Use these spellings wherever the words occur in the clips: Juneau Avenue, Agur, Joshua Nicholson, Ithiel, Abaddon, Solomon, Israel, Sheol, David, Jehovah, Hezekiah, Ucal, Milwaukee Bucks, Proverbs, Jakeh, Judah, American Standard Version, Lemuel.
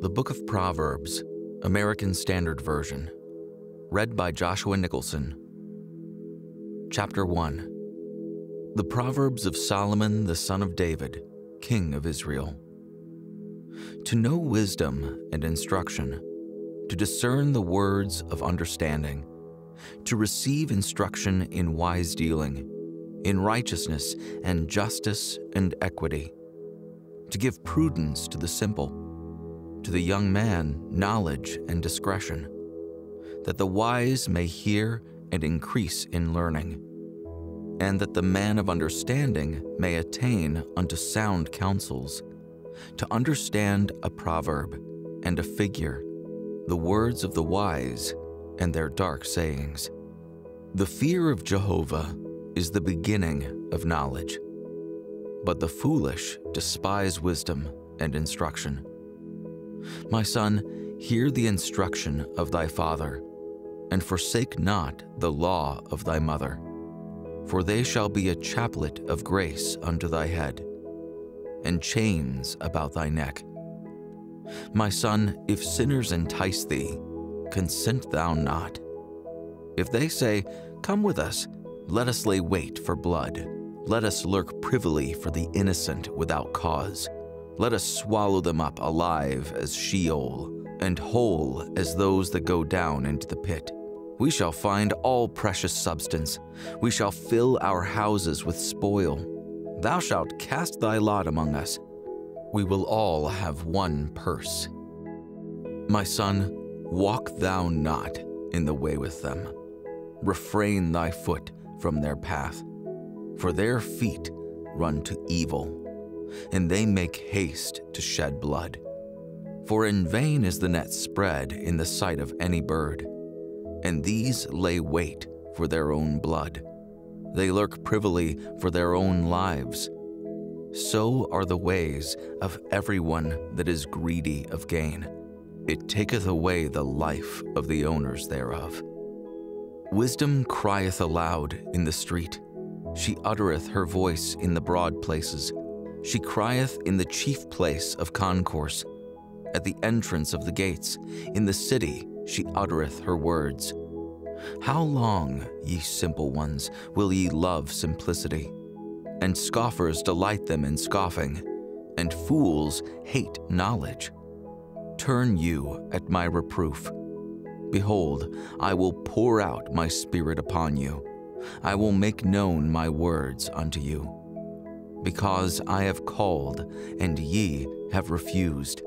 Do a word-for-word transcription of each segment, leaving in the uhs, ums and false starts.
The Book of Proverbs, American Standard Version. Read by Joshua Nicholson. Chapter one. The Proverbs of Solomon, the son of David, king of Israel. To know wisdom and instruction, to discern the words of understanding, to receive instruction in wise dealing, in righteousness and justice and equity, to give prudence to the simple, to the young man knowledge and discretion, that the wise may hear and increase in learning, and that the man of understanding may attain unto sound counsels, to understand a proverb and a figure, the words of the wise and their dark sayings. The fear of Jehovah is the beginning of knowledge, but the foolish despise wisdom and instruction. My son, hear the instruction of thy father, and forsake not the law of thy mother, for they shall be a chaplet of grace unto thy head, and chains about thy neck. My son, if sinners entice thee, consent thou not. If they say, Come with us, let us lay wait for blood. Let us lurk privily for the innocent without cause. Let us swallow them up alive as Sheol, and whole as those that go down into the pit. We shall find all precious substance. We shall fill our houses with spoil. Thou shalt cast thy lot among us. We will all have one purse. My son, walk thou not in the way with them. Refrain thy foot from their path, for their feet run to evil, and they make haste to shed blood. For in vain is the net spread in the sight of any bird, and these lay wait for their own blood. They lurk privily for their own lives. So are the ways of everyone that is greedy of gain. It taketh away the life of the owners thereof. Wisdom crieth aloud in the street. She uttereth her voice in the broad places. She crieth in the chief place of concourse, at the entrance of the gates. In the city she uttereth her words. How long, ye simple ones, will ye love simplicity? And scoffers delight them in scoffing, and fools hate knowledge. Turn you at my reproof. Behold, I will pour out my spirit upon you. I will make known my words unto you. Because I have called, and ye have refused.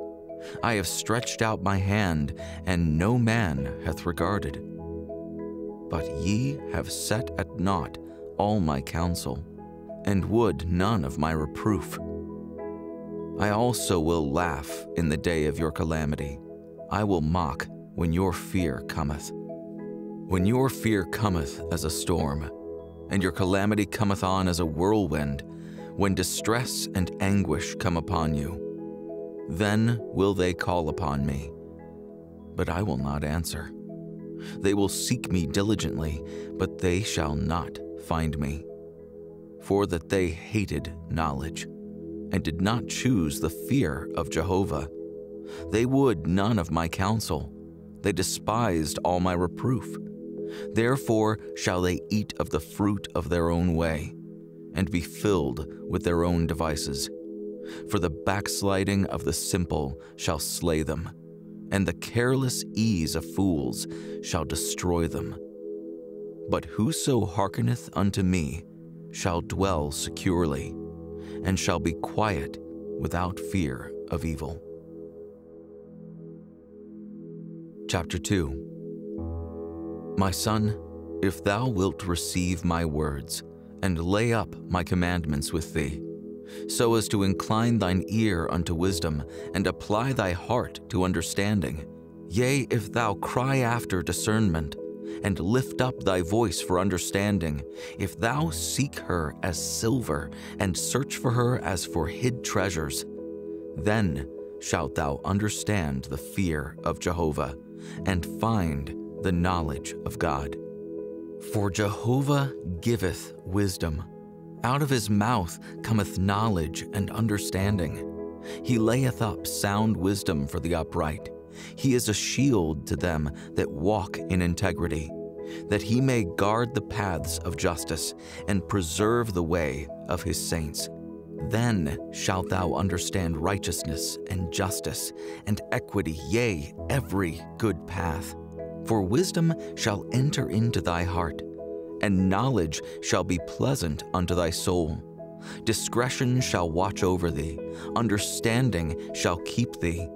I have stretched out my hand, and no man hath regarded. But ye have set at naught all my counsel, and would none of my reproof. I also will laugh in the day of your calamity. I will mock when your fear cometh. When your fear cometh as a storm, and your calamity cometh on as a whirlwind, when distress and anguish come upon you, then will they call upon me, but I will not answer. They will seek me diligently, but they shall not find me, for that they hated knowledge, and did not choose the fear of Jehovah. They would none of my counsel. They despised all my reproof. Therefore shall they eat of the fruit of their own way, and be filled with their own devices. For the backsliding of the simple shall slay them, and the careless ease of fools shall destroy them. But whoso hearkeneth unto me shall dwell securely, and shall be quiet without fear of evil. Chapter two. My son, if thou wilt receive my words, and lay up my commandments with thee, so as to incline thine ear unto wisdom, and apply thy heart to understanding, yea, if thou cry after discernment, and lift up thy voice for understanding, if thou seek her as silver, and search for her as for hid treasures, then shalt thou understand the fear of Jehovah, and find the knowledge of God. For Jehovah giveth wisdom. Out of his mouth cometh knowledge and understanding. He layeth up sound wisdom for the upright. He is a shield to them that walk in integrity, that he may guard the paths of justice and preserve the way of his saints. Then shalt thou understand righteousness and justice and equity, yea, every good path. For wisdom shall enter into thy heart, and knowledge shall be pleasant unto thy soul. Discretion shall watch over thee, understanding shall keep thee,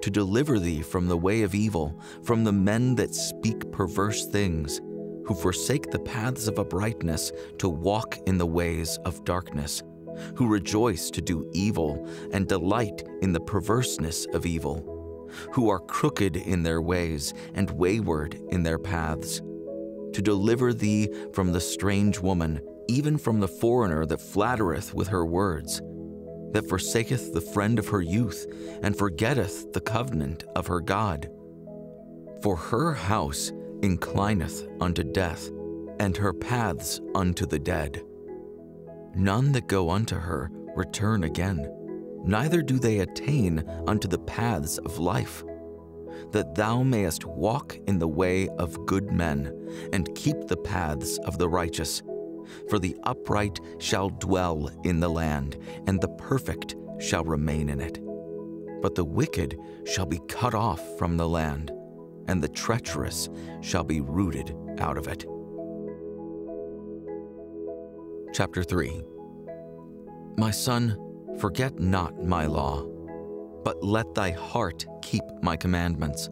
to deliver thee from the way of evil, from the men that speak perverse things, who forsake the paths of uprightness to walk in the ways of darkness, who rejoice to do evil and delight in the perverseness of evil, who are crooked in their ways and wayward in their paths, to deliver thee from the strange woman, even from the foreigner that flattereth with her words, that forsaketh the friend of her youth, and forgetteth the covenant of her God. For her house inclineth unto death, and her paths unto the dead. None that go unto her return again, neither do they attain unto the paths of life, that thou mayest walk in the way of good men, and keep the paths of the righteous. For the upright shall dwell in the land, and the perfect shall remain in it. But the wicked shall be cut off from the land, and the treacherous shall be rooted out of it. Chapter three. My son, forget not my law, but let thy heart keep my commandments.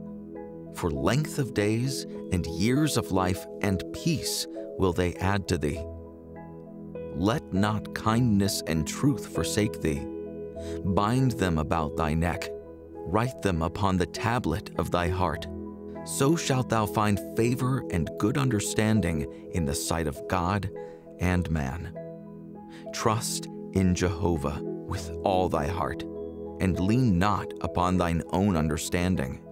For length of days and years of life and peace will they add to thee. Let not kindness and truth forsake thee. Bind them about thy neck. Write them upon the tablet of thy heart. So shalt thou find favor and good understanding in the sight of God and man. Trust in Jehovah with all thy heart, and lean not upon thine own understanding.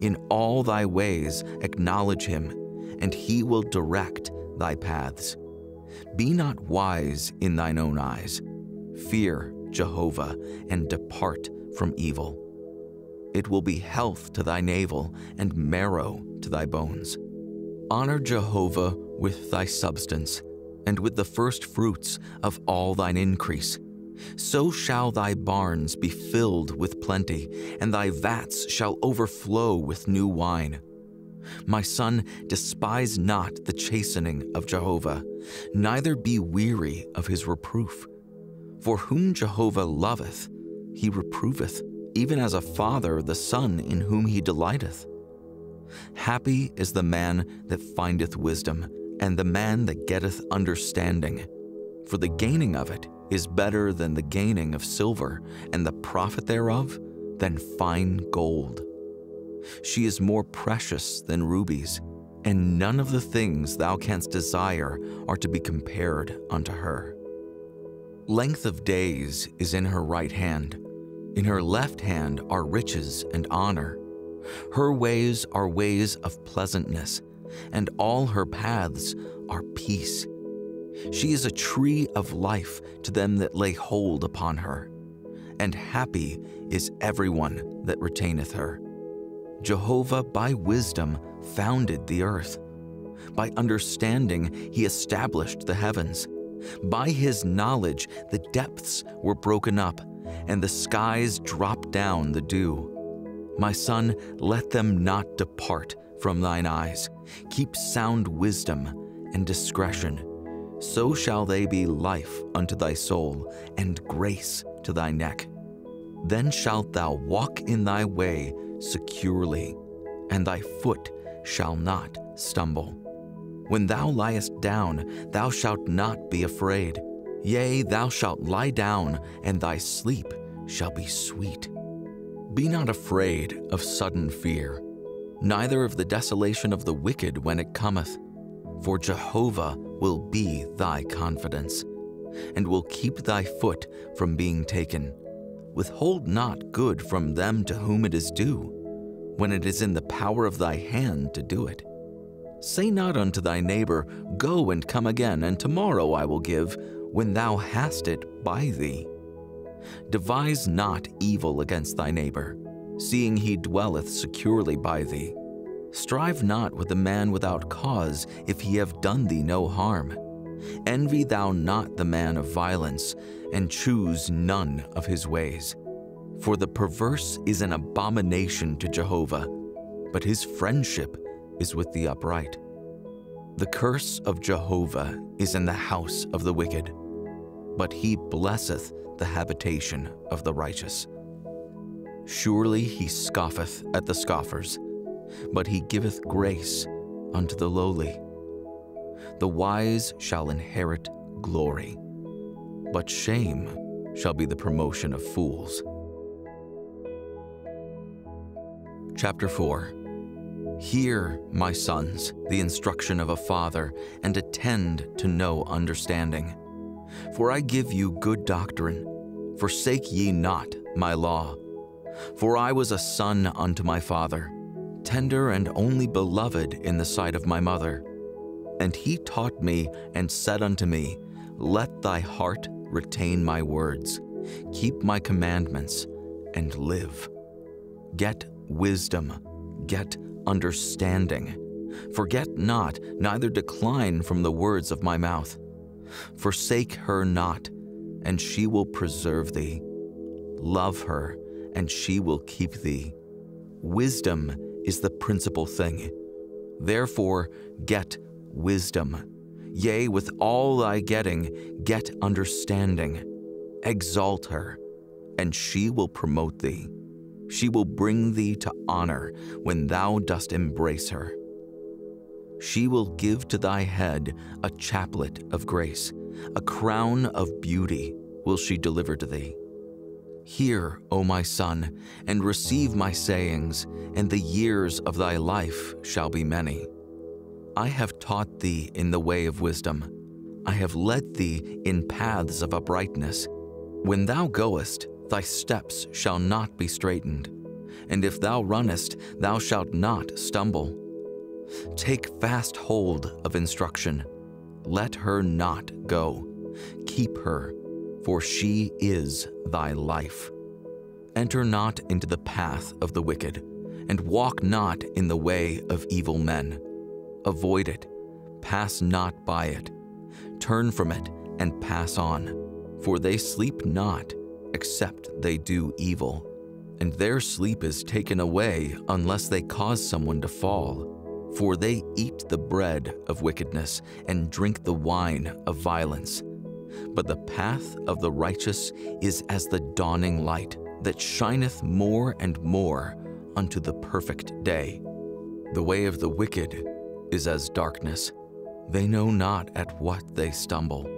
In all thy ways acknowledge him, and he will direct thy paths. Be not wise in thine own eyes. Fear Jehovah and depart from evil. It will be health to thy navel and marrow to thy bones. Honor Jehovah with thy substance and with the first fruits of all thine increase. So shall thy barns be filled with plenty, and thy vats shall overflow with new wine. My son, despise not the chastening of Jehovah, neither be weary of his reproof. For whom Jehovah loveth, he reproveth, even as a father the son in whom he delighteth. Happy is the man that findeth wisdom, and the man that getteth understanding. For the gaining of it is better than the gaining of silver, and the profit thereof than fine gold. She is more precious than rubies, and none of the things thou canst desire are to be compared unto her. Length of days is in her right hand. In her left hand are riches and honor. Her ways are ways of pleasantness, and all her paths are peace. She is a tree of life to them that lay hold upon her, and happy is everyone that retaineth her. Jehovah by wisdom founded the earth. By understanding he established the heavens. By his knowledge the depths were broken up, and the skies dropped down the dew. My son, let them not depart from thine eyes. Keep sound wisdom and discretion. So shall they be life unto thy soul, and grace to thy neck. Then shalt thou walk in thy way securely, and thy foot shall not stumble. When thou liest down, thou shalt not be afraid. Yea, thou shalt lie down, and thy sleep shall be sweet. Be not afraid of sudden fear, neither of the desolation of the wicked when it cometh. For Jehovah will be thy confidence, and will keep thy foot from being taken. Withhold not good from them to whom it is due, when it is in the power of thy hand to do it. Say not unto thy neighbor, Go and come again, and tomorrow I will give, when thou hast it by thee. Devise not evil against thy neighbor, seeing he dwelleth securely by thee. Strive not with a man without cause, if he have done thee no harm. Envy thou not the man of violence, and choose none of his ways. For the perverse is an abomination to Jehovah, but his friendship is with the upright. The curse of Jehovah is in the house of the wicked, but he blesseth the habitation of the righteous. Surely he scoffeth at the scoffers, but he giveth grace unto the lowly. The wise shall inherit glory, but shame shall be the promotion of fools. Chapter four. Hear, my sons, the instruction of a father, and attend to no understanding. For I give you good doctrine. Forsake ye not my law. For I was a son unto my father, tender and only beloved in the sight of my mother. And he taught me, and said unto me, Let thy heart retain my words, keep my commandments, and live. Get wisdom, get understanding. Forget not, neither decline from the words of my mouth. Forsake her not, and she will preserve thee. Love her, and she will keep thee. Wisdom is the principal thing. Therefore get wisdom. Yea, with all thy getting, get understanding. Exalt her, and she will promote thee. She will bring thee to honor when thou dost embrace her. She will give to thy head a chaplet of grace, a crown of beauty will she deliver to thee. Hear, O my son, and receive my sayings, and the years of thy life shall be many. I have taught thee in the way of wisdom. I have led thee in paths of uprightness. When thou goest, thy steps shall not be straitened, and if thou runnest, thou shalt not stumble. Take fast hold of instruction. Let her not go. Keep her, for she is thy life. Enter not into the path of the wicked, and walk not in the way of evil men. Avoid it, pass not by it. Turn from it and pass on, for they sleep not, except they do evil, and their sleep is taken away unless they cause someone to fall, for they eat the bread of wickedness and drink the wine of violence. But the path of the righteous is as the dawning light that shineth more and more unto the perfect day. The way of the wicked is as darkness. They know not at what they stumble.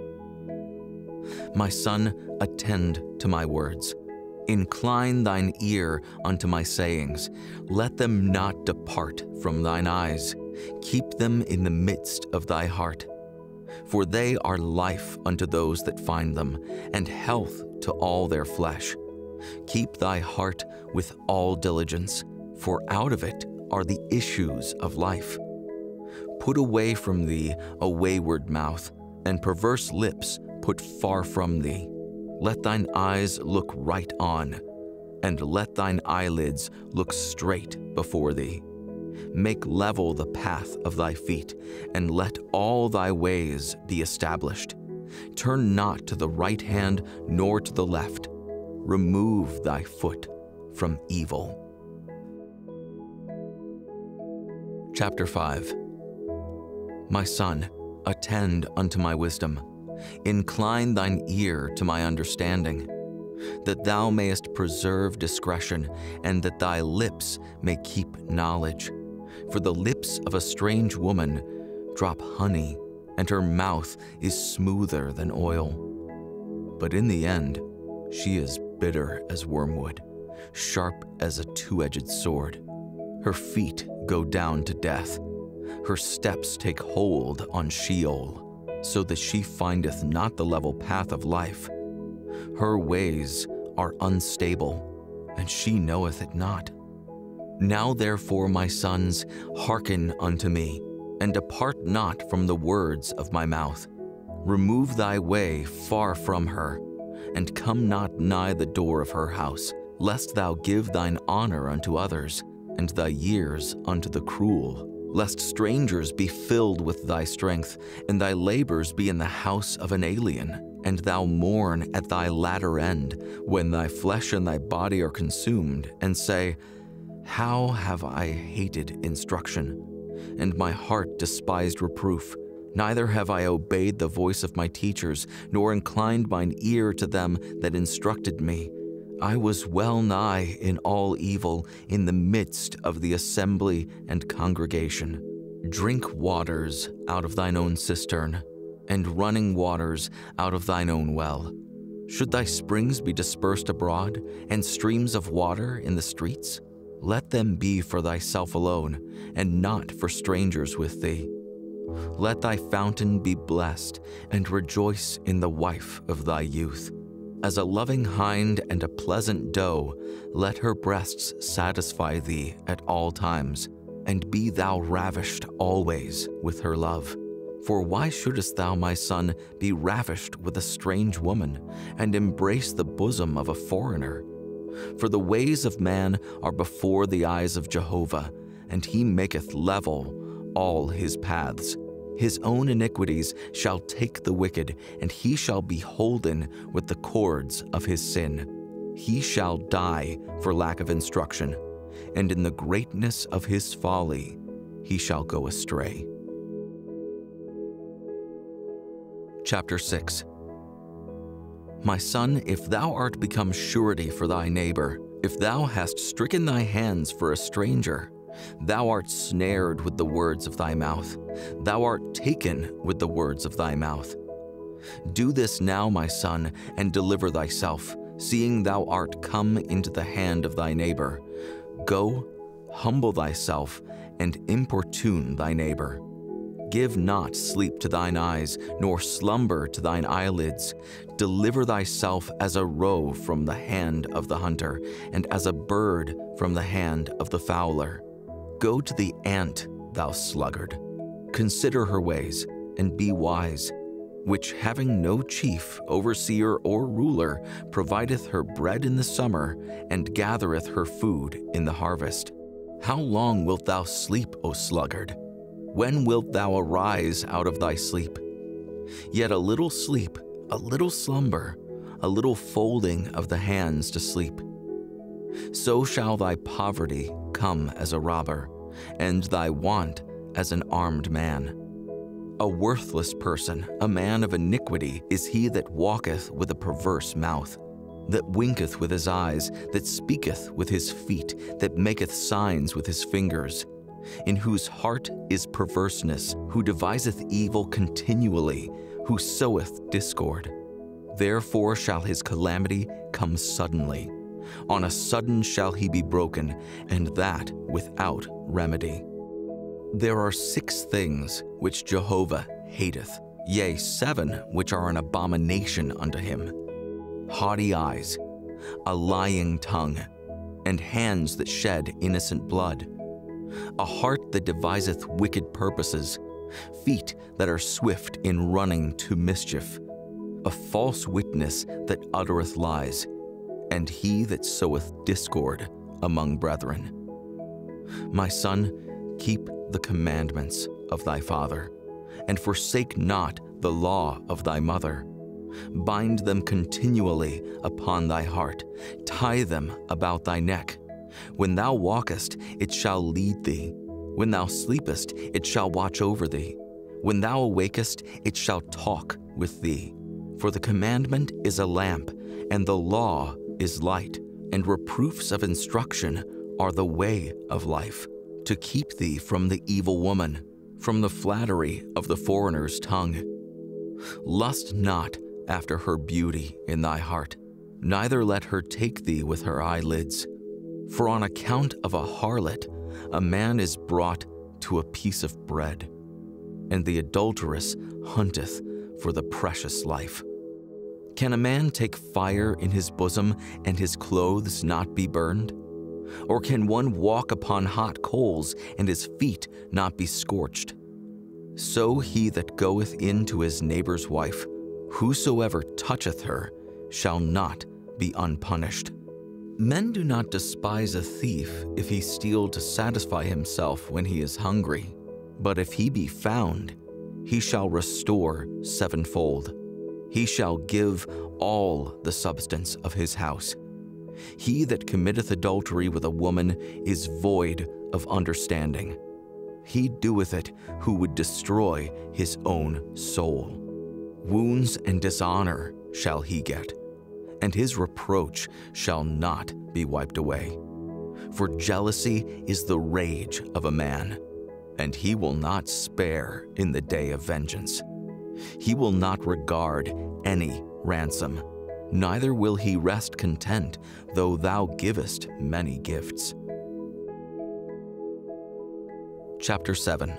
My son, attend to my words. Incline thine ear unto my sayings. Let them not depart from thine eyes. Keep them in the midst of thy heart. For they are life unto those that find them, and health to all their flesh. Keep thy heart with all diligence, for out of it are the issues of life. Put away from thee a wayward mouth, and perverse lips put far from thee. Let thine eyes look right on, and let thine eyelids look straight before thee. Make level the path of thy feet, and let all thy ways be established. Turn not to the right hand nor to the left. Remove thy foot from evil. Chapter five. My son, attend unto my wisdom. Incline thine ear to my understanding, that thou mayest preserve discretion, and that thy lips may keep knowledge. For the lips of a strange woman drop honey, and her mouth is smoother than oil. But in the end, she is bitter as wormwood, sharp as a two-edged sword. Her feet go down to death. Her steps take hold on Sheol, so that she findeth not the level path of life. Her ways are unstable, and she knoweth it not. Now therefore, my sons, hearken unto me, and depart not from the words of my mouth. Remove thy way far from her, and come not nigh the door of her house, lest thou give thine honor unto others, and thy years unto the cruel, lest strangers be filled with thy strength, and thy labors be in the house of an alien, and thou mourn at thy latter end, when thy flesh and thy body are consumed, and say, How have I hated instruction, and my heart despised reproof. Neither have I obeyed the voice of my teachers, nor inclined mine ear to them that instructed me. I was well nigh in all evil in the midst of the assembly and congregation. Drink waters out of thine own cistern, and running waters out of thine own well. Should thy springs be dispersed abroad, and streams of water in the streets? Let them be for thyself alone, and not for strangers with thee. Let thy fountain be blessed, and rejoice in the wife of thy youth. As a loving hind and a pleasant doe, let her breasts satisfy thee at all times, and be thou ravished always with her love. For why shouldest thou, my son, be ravished with a strange woman, and embrace the bosom of a foreigner? For the ways of man are before the eyes of Jehovah, and he maketh level all his paths. His own iniquities shall take the wicked, and he shall be holden with the cords of his sin. He shall die for lack of instruction, and in the greatness of his folly he shall go astray. Chapter six. My son, if thou art become surety for thy neighbor, if thou hast stricken thy hands for a stranger, thou art snared with the words of thy mouth. Thou art taken with the words of thy mouth. Do this now, my son, and deliver thyself, seeing thou art come into the hand of thy neighbor. Go, humble thyself, and importune thy neighbor. Give not sleep to thine eyes, nor slumber to thine eyelids. Deliver thyself as a roe from the hand of the hunter, and as a bird from the hand of the fowler. Go to the ant, thou sluggard. Consider her ways, and be wise, which having no chief, overseer, or ruler, provideth her bread in the summer, and gathereth her food in the harvest. How long wilt thou sleep, O sluggard? When wilt thou arise out of thy sleep? Yet a little sleep, a little slumber, a little folding of the hands to sleep. So shall thy poverty come as a robber, and thy want as an armed man. A worthless person, a man of iniquity, is he that walketh with a perverse mouth, that winketh with his eyes, that speaketh with his feet, that maketh signs with his fingers, in whose heart is perverseness, who deviseth evil continually, who soweth discord. Therefore shall his calamity come suddenly. On a sudden shall he be broken, and that without remedy. There are six things which Jehovah hateth, yea, seven which are an abomination unto him: haughty eyes, a lying tongue, and hands that shed innocent blood, a heart that deviseth wicked purposes, feet that are swift in running to mischief, a false witness that uttereth lies, and he that soweth discord among brethren. My son, keep the commandments of thy father, and forsake not the law of thy mother. Bind them continually upon thy heart, tie them about thy neck. When thou walkest, it shall lead thee. When thou sleepest, it shall watch over thee. When thou awakest, it shall talk with thee. For the commandment is a lamp, and the law is light, and reproofs of instruction are the way of life, to keep thee from the evil woman, from the flattery of the foreigner's tongue. Lust not after her beauty in thy heart, neither let her take thee with her eyelids. For on account of a harlot, a man is brought to a piece of bread, and the adulteress hunteth for the precious life. Can a man take fire in his bosom, and his clothes not be burned? Or can one walk upon hot coals, and his feet not be scorched? So he that goeth in to his neighbor's wife, whosoever toucheth her, shall not be unpunished. Men do not despise a thief if he steal to satisfy himself when he is hungry, but if he be found, he shall restore sevenfold. He shall give all the substance of his house. He that committeth adultery with a woman is void of understanding. He doeth it who would destroy his own soul. Wounds and dishonor shall he get, and his reproach shall not be wiped away. For jealousy is the rage of a man, and he will not spare in the day of vengeance. He will not regard any ransom, neither will he rest content, though thou givest many gifts. Chapter seven.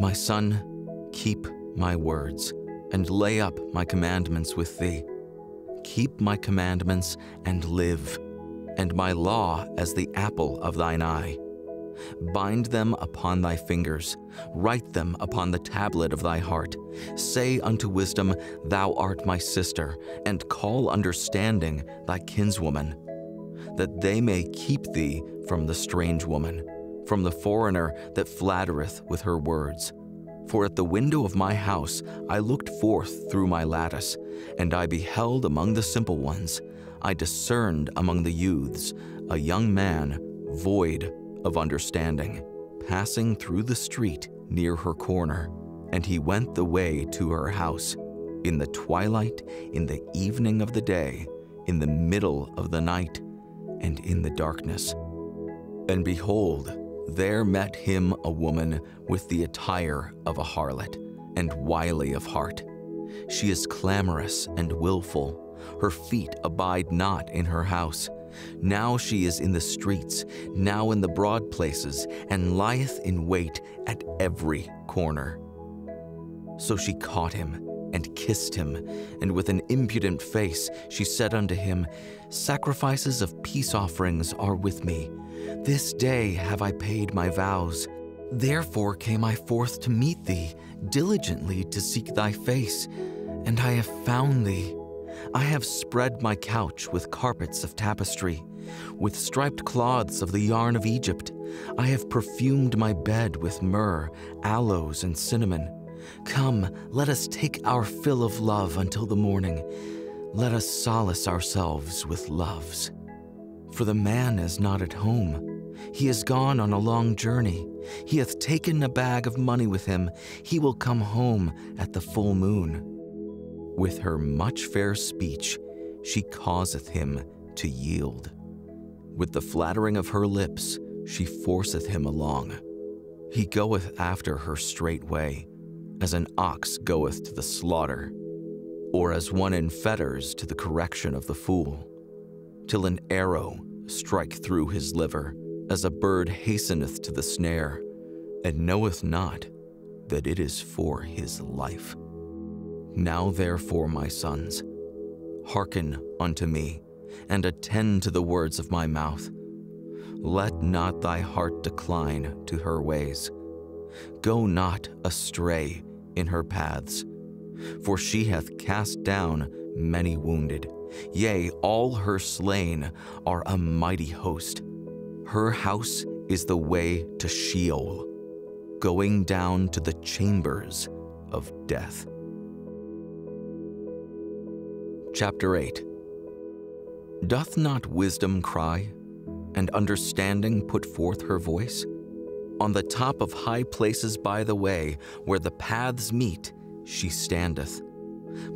My son, keep my words, and lay up my commandments with thee. Keep my commandments and live, and my law as the apple of thine eye. Bind them upon thy fingers, write them upon the tablet of thy heart. Say unto wisdom, Thou art my sister, and call understanding thy kinswoman, that they may keep thee from the strange woman, from the foreigner that flattereth with her words. For at the window of my house I looked forth through my lattice, and I beheld among the simple ones, I discerned among the youths, a young man void of understanding, passing through the street near her corner. And he went the way to her house, in the twilight, in the evening of the day, in the middle of the night, and in the darkness. And behold, there met him a woman with the attire of a harlot, and wily of heart. She is clamorous and willful, her feet abide not in her house. Now she is in the streets, now in the broad places, and lieth in wait at every corner. So she caught him, and kissed him, and with an impudent face she said unto him, Sacrifices of peace offerings are with me. This day have I paid my vows. Therefore came I forth to meet thee, diligently to seek thy face, and I have found thee. I have spread my couch with carpets of tapestry, with striped cloths of the yarn of Egypt. I have perfumed my bed with myrrh, aloes, and cinnamon. Come, let us take our fill of love until the morning. Let us solace ourselves with loves. For the man is not at home. He is gone on a long journey. He hath taken a bag of money with him. He will come home at the full moon. With her much fair speech, she causeth him to yield. With the flattering of her lips, she forceth him along. He goeth after her straightway, as an ox goeth to the slaughter, or as one in fetters to the correction of the fool, till an arrow strike through his liver, as a bird hasteneth to the snare, and knoweth not that it is for his life. Now therefore, my sons, hearken unto me, and attend to the words of my mouth. Let not thy heart decline to her ways. Go not astray in her paths, for she hath cast down many wounded. Yea, all her slain are a mighty host. Her house is the way to Sheol, going down to the chambers of death. Chapter eight. Doth not wisdom cry, and understanding put forth her voice? On the top of high places by the way, where the paths meet, she standeth.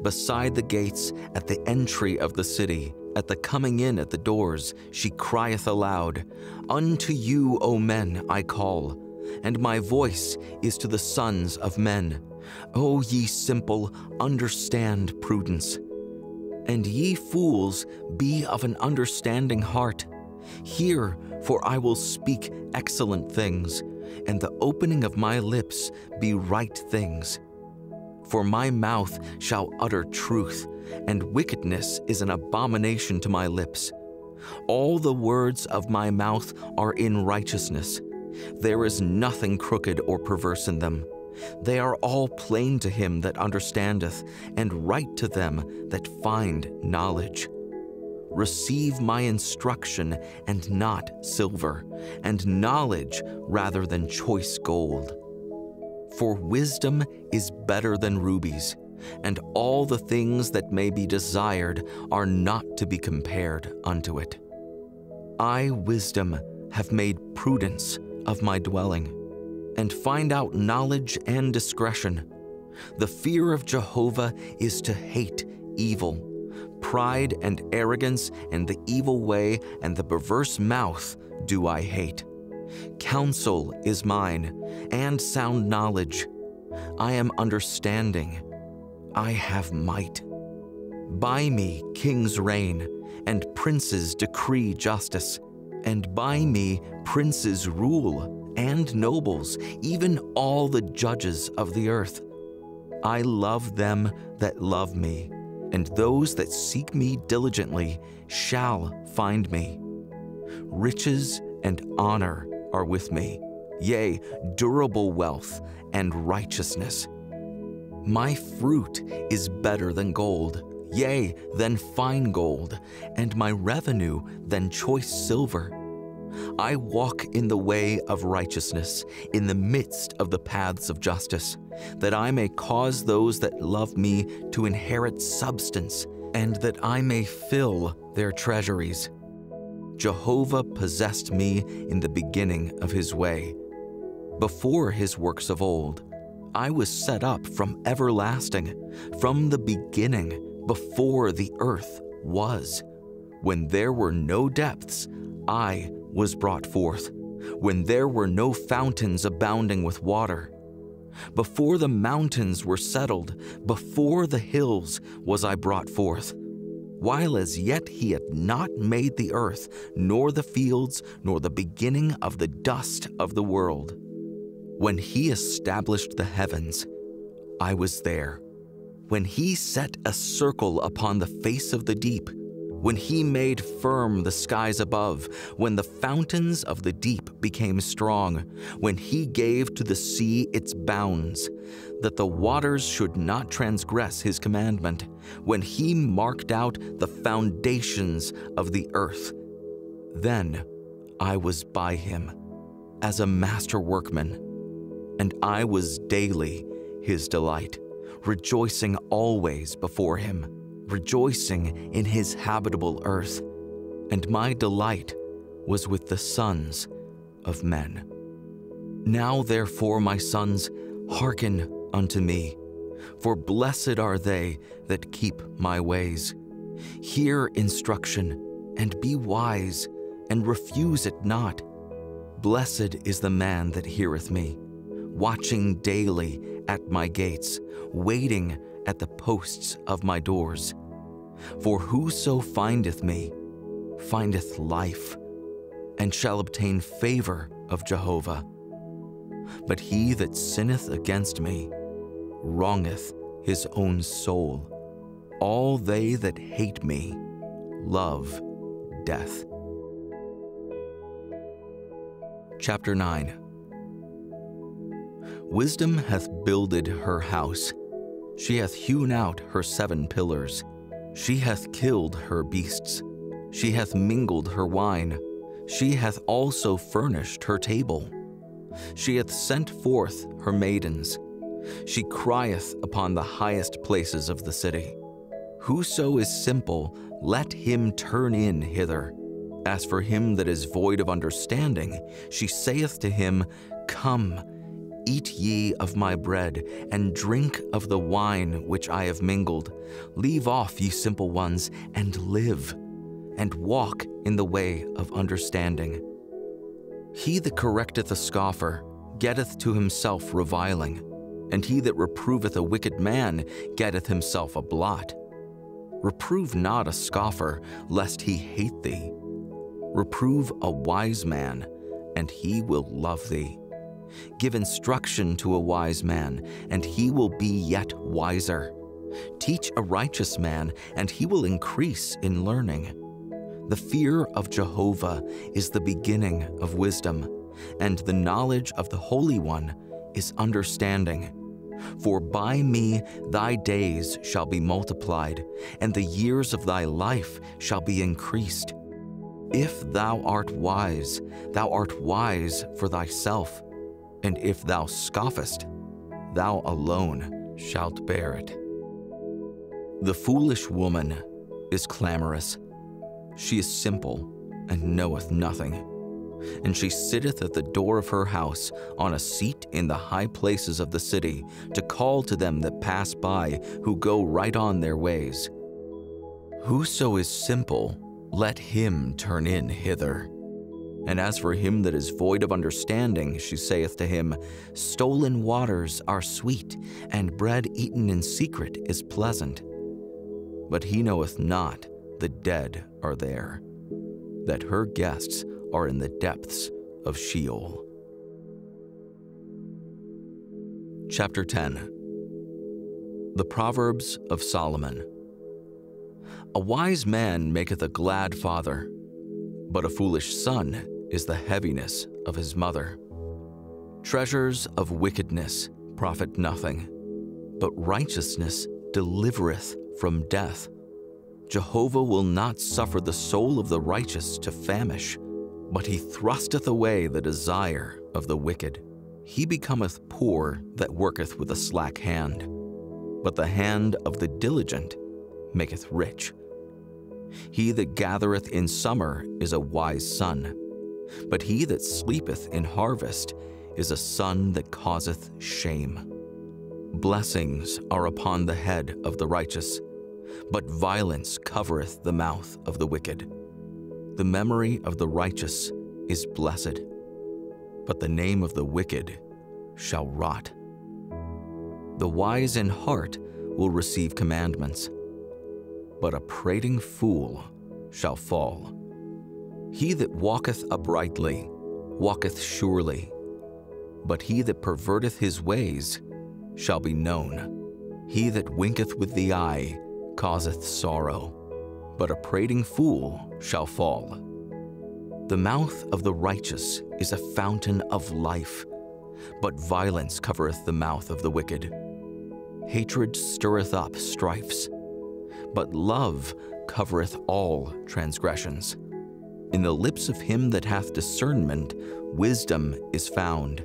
Beside the gates, at the entry of the city, at the coming in at the doors, she crieth aloud, Unto you, O men, I call, and my voice is to the sons of men. O ye simple, understand prudence. And ye fools, be of an understanding heart. Hear, for I will speak excellent things, and the opening of my lips be right things. For my mouth shall utter truth, and wickedness is an abomination to my lips. All the words of my mouth are in righteousness. There is nothing crooked or perverse in them. They are all plain to him that understandeth, and right to them that find knowledge. Receive my instruction, and not silver, and knowledge rather than choice gold. For wisdom is better than rubies, and all the things that may be desired are not to be compared unto it. I, wisdom, have made prudence of my dwelling, and find out knowledge and discretion. The fear of Jehovah is to hate evil. Pride and arrogance and the evil way and the perverse mouth do I hate. Counsel is mine, and sound knowledge. I am understanding. I have might. By me kings reign, and princes decree justice. And by me princes rule, and nobles, even all the judges of the earth. I love them that love me, and those that seek me diligently shall find me. Riches and honor are with me, yea, durable wealth and righteousness. My fruit is better than gold, yea, than fine gold, and my revenue than choice silver. I walk in the way of righteousness, in the midst of the paths of justice, that I may cause those that love me to inherit substance, and that I may fill their treasuries. Jehovah possessed me in the beginning of his way. Before his works of old, I was set up from everlasting, from the beginning, before the earth was. When there were no depths, I was brought forth, when there were no fountains abounding with water. Before the mountains were settled, before the hills was I brought forth. While as yet he had not made the earth, nor the fields, nor the beginning of the dust of the world. When he established the heavens, I was there. When he set a circle upon the face of the deep, when he made firm the skies above, when the fountains of the deep became strong, when he gave to the sea its bounds, that the waters should not transgress his commandment, when he marked out the foundations of the earth, then I was by him as a master workman, and I was daily his delight, rejoicing always before him, rejoicing in his habitable earth, and my delight was with the sons of men. Now therefore, my sons, hearken unto me, for blessed are they that keep my ways. Hear instruction, and be wise, and refuse it not. Blessed is the man that heareth me, watching daily at my gates, waiting at the posts of my doors. For whoso findeth me findeth life, and shall obtain favor of Jehovah. But he that sinneth against me wrongeth his own soul. All they that hate me love death. Chapter nine. Wisdom hath builded her house. She hath hewn out her seven pillars. She hath killed her beasts. She hath mingled her wine. She hath also furnished her table. She hath sent forth her maidens. She crieth upon the highest places of the city. Whoso is simple, let him turn in hither. As for him that is void of understanding, she saith to him, Come, eat ye of my bread, and drink of the wine which I have mingled. Leave off, ye simple ones, and live, and walk in the way of understanding. He that correcteth a scoffer getteth to himself reviling, and he that reproveth a wicked man getteth himself a blot. Reprove not a scoffer, lest he hate thee. Reprove a wise man, and he will love thee. Give instruction to a wise man, and he will be yet wiser. Teach a righteous man, and he will increase in learning. The fear of Jehovah is the beginning of wisdom, and the knowledge of the Holy One is understanding. For by me thy days shall be multiplied, and the years of thy life shall be increased. If thou art wise, thou art wise for thyself, and if thou scoffest, thou alone shalt bear it. The foolish woman is clamorous. She is simple and knoweth nothing. And she sitteth at the door of her house, on a seat in the high places of the city, to call to them that pass by, who go right on their ways. Whoso is simple, let him turn in hither. And as for him that is void of understanding, she saith to him, Stolen waters are sweet, and bread eaten in secret is pleasant. But he knoweth not the dead are there, that her guests are in the depths of Sheol. Chapter ten. The Proverbs of Solomon. A wise man maketh a glad father, but a foolish son is the heaviness of his mother. Treasures of wickedness profit nothing, but righteousness delivereth from death. Jehovah will not suffer the soul of the righteous to famish, but he thrusteth away the desire of the wicked. He becometh poor that worketh with a slack hand, but the hand of the diligent maketh rich. He that gathereth in summer is a wise son, but he that sleepeth in harvest is a son that causeth shame. Blessings are upon the head of the righteous, but violence covereth the mouth of the wicked. The memory of the righteous is blessed, but the name of the wicked shall rot. The wise in heart will receive commandments, but a prating fool shall fall. He that walketh uprightly walketh surely, but he that perverteth his ways shall be known. He that winketh with the eye causeth sorrow, but a prating fool shall fall. The mouth of the righteous is a fountain of life, but violence covereth the mouth of the wicked. Hatred stirreth up strifes, but love covereth all transgressions. In the lips of him that hath discernment, wisdom is found,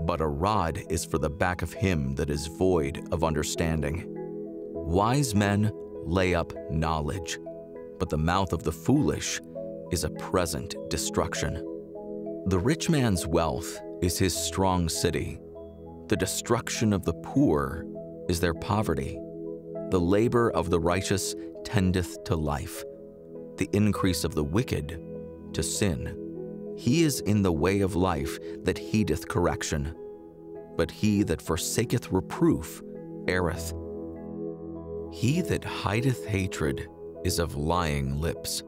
but a rod is for the back of him that is void of understanding. Wise men lay up knowledge, but the mouth of the foolish is a present destruction. The rich man's wealth is his strong city. The destruction of the poor is their poverty. The labor of the righteous tendeth to life, the increase of the wicked to sin. He is in the way of life that heedeth correction, but he that forsaketh reproof erreth. He that hideth hatred is of lying lips,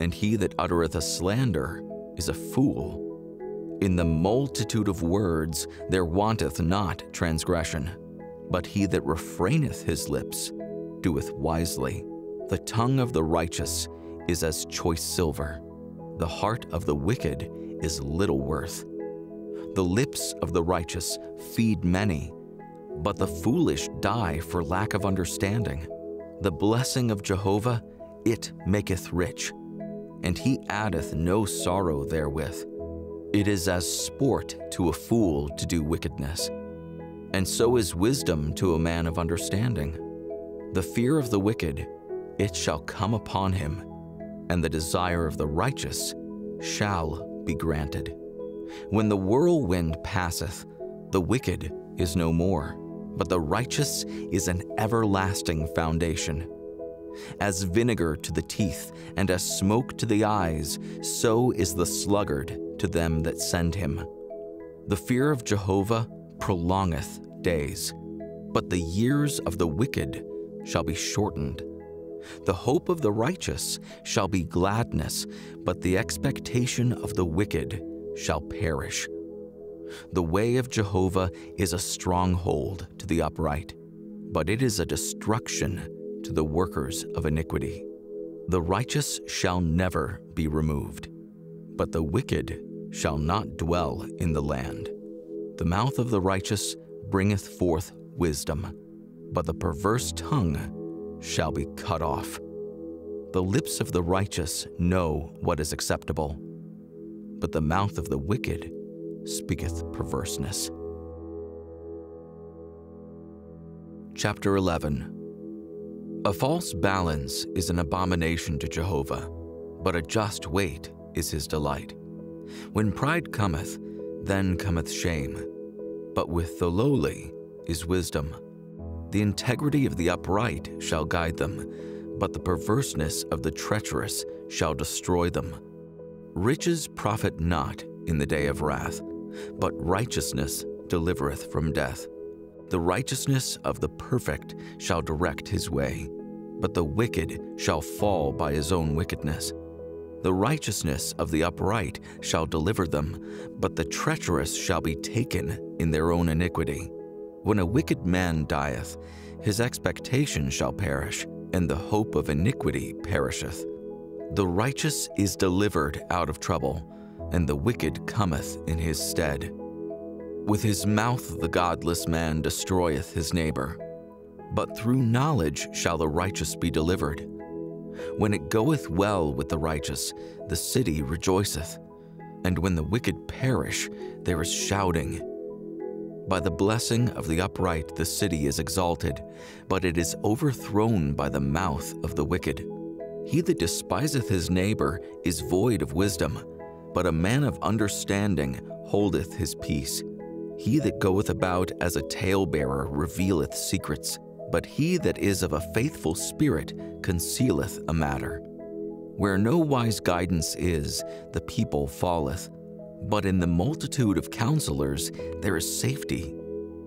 and he that uttereth a slander is a fool. In the multitude of words there wanteth not transgression, but he that refraineth his lips doeth wisely. The tongue of the righteous is as choice silver, the heart of the wicked is little worth. The lips of the righteous feed many, but the foolish die for lack of understanding. The blessing of Jehovah, it maketh rich, and he addeth no sorrow therewith. It is as sport to a fool to do wickedness, and so is wisdom to a man of understanding. The fear of the wicked, it shall come upon him, and the desire of the righteous shall be granted. When the whirlwind passeth, the wicked is no more, but the righteous is an everlasting foundation. As vinegar to the teeth, and as smoke to the eyes, so is the sluggard to them that send him. The fear of Jehovah prolongeth days, but the years of the wicked shall be shortened. The hope of the righteous shall be gladness, but the expectation of the wicked shall perish. The way of Jehovah is a stronghold to the upright, but it is a destruction to the workers of iniquity. The righteous shall never be removed, but the wicked shall not dwell in the land. The mouth of the righteous bringeth forth wisdom, but the perverse tongue shall be cut off. The lips of the righteous know what is acceptable, but the mouth of the wicked speaketh perverseness. Chapter eleven. A false balance is an abomination to Jehovah, but a just weight is his delight. When pride cometh, then cometh shame, but with the lowly is wisdom. The integrity of the upright shall guide them, but the perverseness of the treacherous shall destroy them. Riches profit not in the day of wrath, but righteousness delivereth from death. The righteousness of the perfect shall direct his way, but the wicked shall fall by his own wickedness. The righteousness of the upright shall deliver them, but the treacherous shall be taken in their own iniquity. When a wicked man dieth, his expectation shall perish, and the hope of iniquity perisheth. The righteous is delivered out of trouble, and the wicked cometh in his stead. With his mouth the godless man destroyeth his neighbor, but through knowledge shall the righteous be delivered. When it goeth well with the righteous, the city rejoiceth, and when the wicked perish, there is shouting. By the blessing of the upright the city is exalted, but it is overthrown by the mouth of the wicked. He that despiseth his neighbor is void of wisdom, but a man of understanding holdeth his peace. He that goeth about as a talebearer revealeth secrets, but he that is of a faithful spirit concealeth a matter. Where no wise guidance is, the people falleth, but in the multitude of counselors there is safety.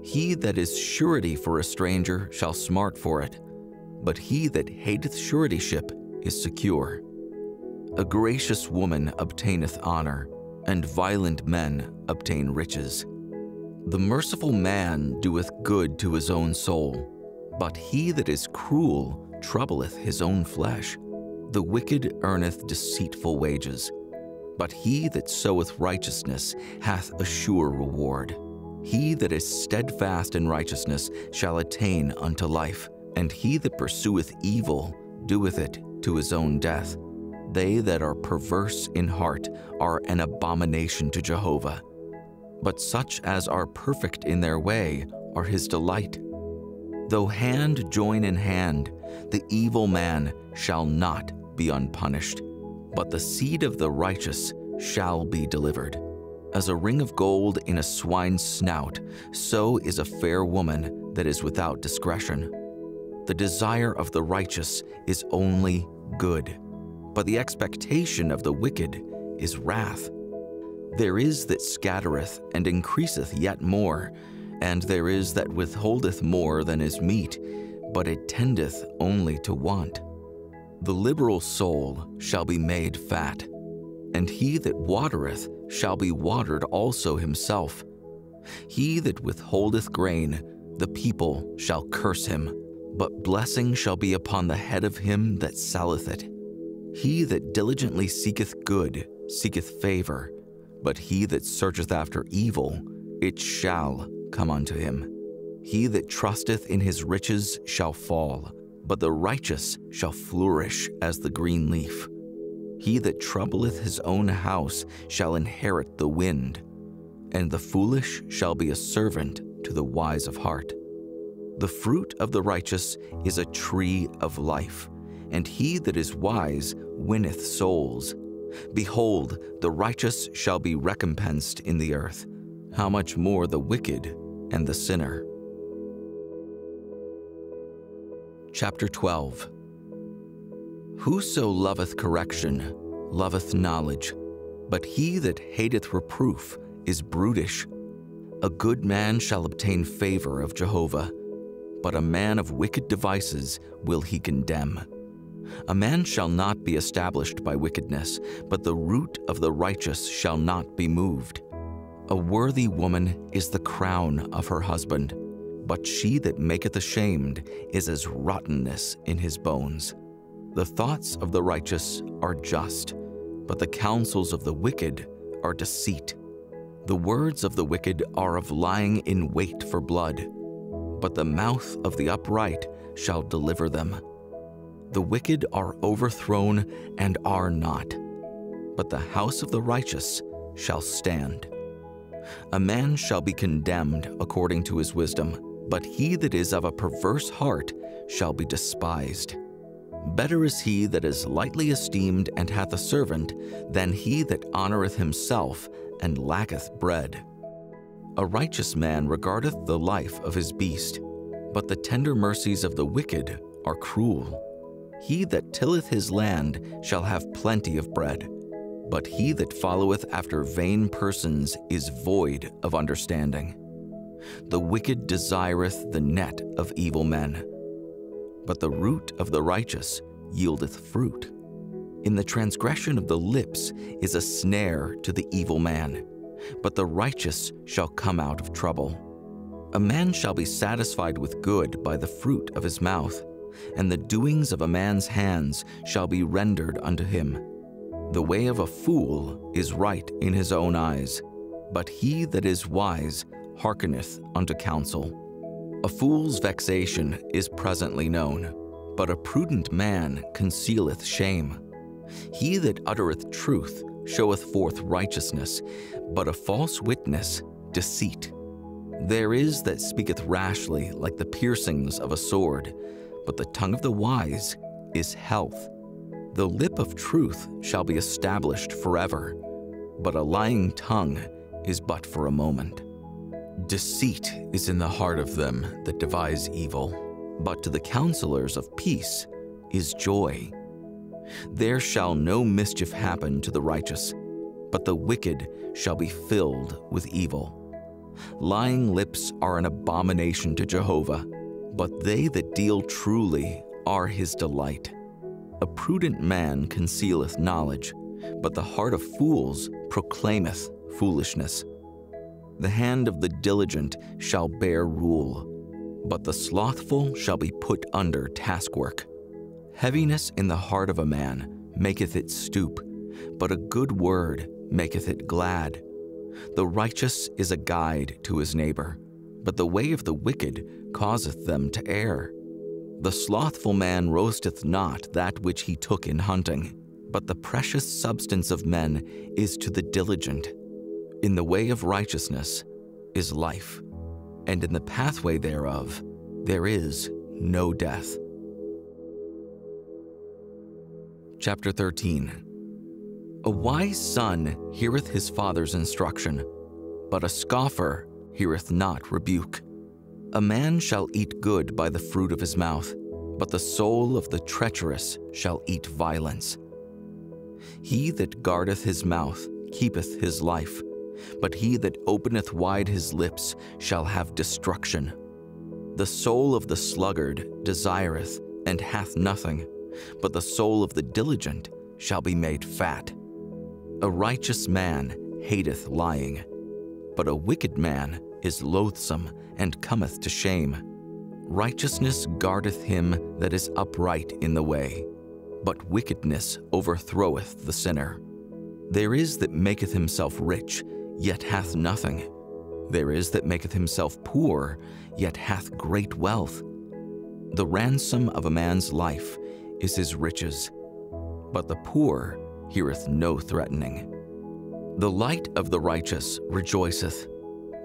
He that is surety for a stranger shall smart for it, but he that hateth suretyship is secure. A gracious woman obtaineth honor, and violent men obtain riches. The merciful man doeth good to his own soul, but he that is cruel troubleth his own flesh. The wicked earneth deceitful wages, but he that soweth righteousness hath a sure reward. He that is steadfast in righteousness shall attain unto life, and he that pursueth evil doeth it to his own death. They that are perverse in heart are an abomination to Jehovah, but such as are perfect in their way are his delight. Though hand join in hand, the evil man shall not be unpunished, but the seed of the righteous shall be delivered. As a ring of gold in a swine's snout, so is a fair woman that is without discretion. The desire of the righteous is only good, but the expectation of the wicked is wrath. There is that scattereth and increaseth yet more, and there is that withholdeth more than is meet, but it tendeth only to want. The liberal soul shall be made fat, and he that watereth shall be watered also himself. He that withholdeth grain, the people shall curse him, but blessing shall be upon the head of him that selleth it. He that diligently seeketh good seeketh favor, but he that searcheth after evil, it shall come unto him. He that trusteth in his riches shall fall, but the righteous shall flourish as the green leaf. He that troubleth his own house shall inherit the wind, and the foolish shall be a servant to the wise of heart. The fruit of the righteous is a tree of life, and he that is wise winneth souls. Behold, the righteous shall be recompensed in the earth, how much more the wicked and the sinner. Chapter twelve. Whoso loveth correction loveth knowledge, but he that hateth reproof is brutish. A good man shall obtain favor of Jehovah, but a man of wicked devices will he condemn. A man shall not be established by wickedness, but the root of the righteous shall not be moved. A worthy woman is the crown of her husband, but she that maketh ashamed is as rottenness in his bones. The thoughts of the righteous are just, but the counsels of the wicked are deceit. The words of the wicked are of lying in wait for blood, but the mouth of the upright shall deliver them. The wicked are overthrown and are not, but the house of the righteous shall stand. A man shall be condemned according to his wisdom, but he that is of a perverse heart shall be despised. Better is he that is lightly esteemed and hath a servant, than he that honoureth himself and lacketh bread. A righteous man regardeth the life of his beast, but the tender mercies of the wicked are cruel. He that tilleth his land shall have plenty of bread, but he that followeth after vain persons is void of understanding. The wicked desireth the net of evil men, but the root of the righteous yieldeth fruit. In the transgression of the lips is a snare to the evil man, but the righteous shall come out of trouble. A man shall be satisfied with good by the fruit of his mouth, and the doings of a man's hands shall be rendered unto him. The way of a fool is right in his own eyes, but he that is wise hearkeneth unto counsel. A fool's vexation is presently known, but a prudent man concealeth shame. He that uttereth truth showeth forth righteousness, but a false witness deceit. There is that speaketh rashly like the piercings of a sword, but the tongue of the wise is health. The lip of truth shall be established forever, but a lying tongue is but for a moment. Deceit is in the heart of them that devise evil, but to the counselors of peace is joy. There shall no mischief happen to the righteous, but the wicked shall be filled with evil. Lying lips are an abomination to Jehovah, but they that deal truly are his delight. A prudent man concealeth knowledge, but the heart of fools proclaimeth foolishness. The hand of the diligent shall bear rule, but the slothful shall be put under taskwork. Heaviness in the heart of a man maketh it stoop, but a good word maketh it glad. The righteous is a guide to his neighbor, but the way of the wicked causeth them to err. The slothful man roasteth not that which he took in hunting, but the precious substance of men is to the diligent. In the way of righteousness is life, and in the pathway thereof there is no death. Chapter thirteen. A wise son heareth his father's instruction, but a scoffer heareth not rebuke. A man shall eat good by the fruit of his mouth, but the soul of the treacherous shall eat violence. He that guardeth his mouth keepeth his life, but he that openeth wide his lips shall have destruction. The soul of the sluggard desireth and hath nothing, but the soul of the diligent shall be made fat. A righteous man hateth lying, but a wicked man is loathsome and cometh to shame. Righteousness guardeth him that is upright in the way, but wickedness overthroweth the sinner. There is that maketh himself rich, yet hath nothing. There is that maketh himself poor, yet hath great wealth. The ransom of a man's life is his riches, but the poor heareth no threatening. The light of the righteous rejoiceth,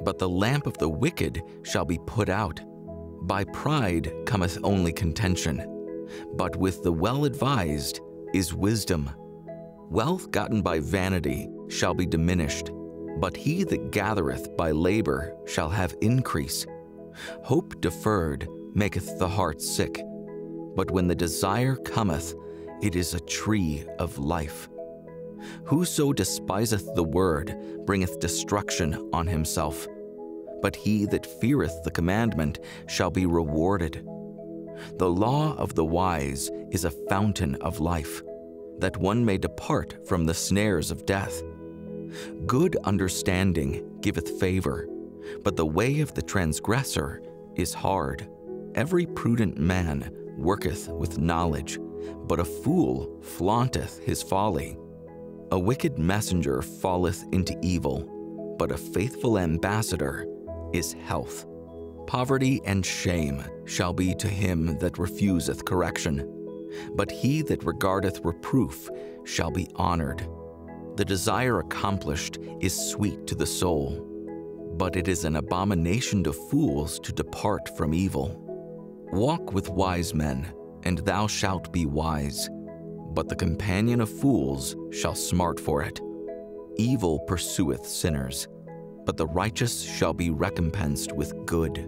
but the lamp of the wicked shall be put out. By pride cometh only contention, but with the well-advised is wisdom. Wealth gotten by vanity shall be diminished, but he that gathereth by labor shall have increase. Hope deferred maketh the heart sick, but when the desire cometh, it is a tree of life. Whoso despiseth the word bringeth destruction on himself, but he that feareth the commandment shall be rewarded. The law of the wise is a fountain of life, that one may depart from the snares of death. Good understanding giveth favor, but the way of the transgressor is hard. Every prudent man worketh with knowledge, but a fool flaunteth his folly. A wicked messenger falleth into evil, but a faithful ambassador is health. Poverty and shame shall be to him that refuseth correction, but he that regardeth reproof shall be honored. The desire accomplished is sweet to the soul, but it is an abomination to fools to depart from evil. Walk with wise men, and thou shalt be wise, but the companion of fools shall smart for it. Evil pursueth sinners, but the righteous shall be recompensed with good.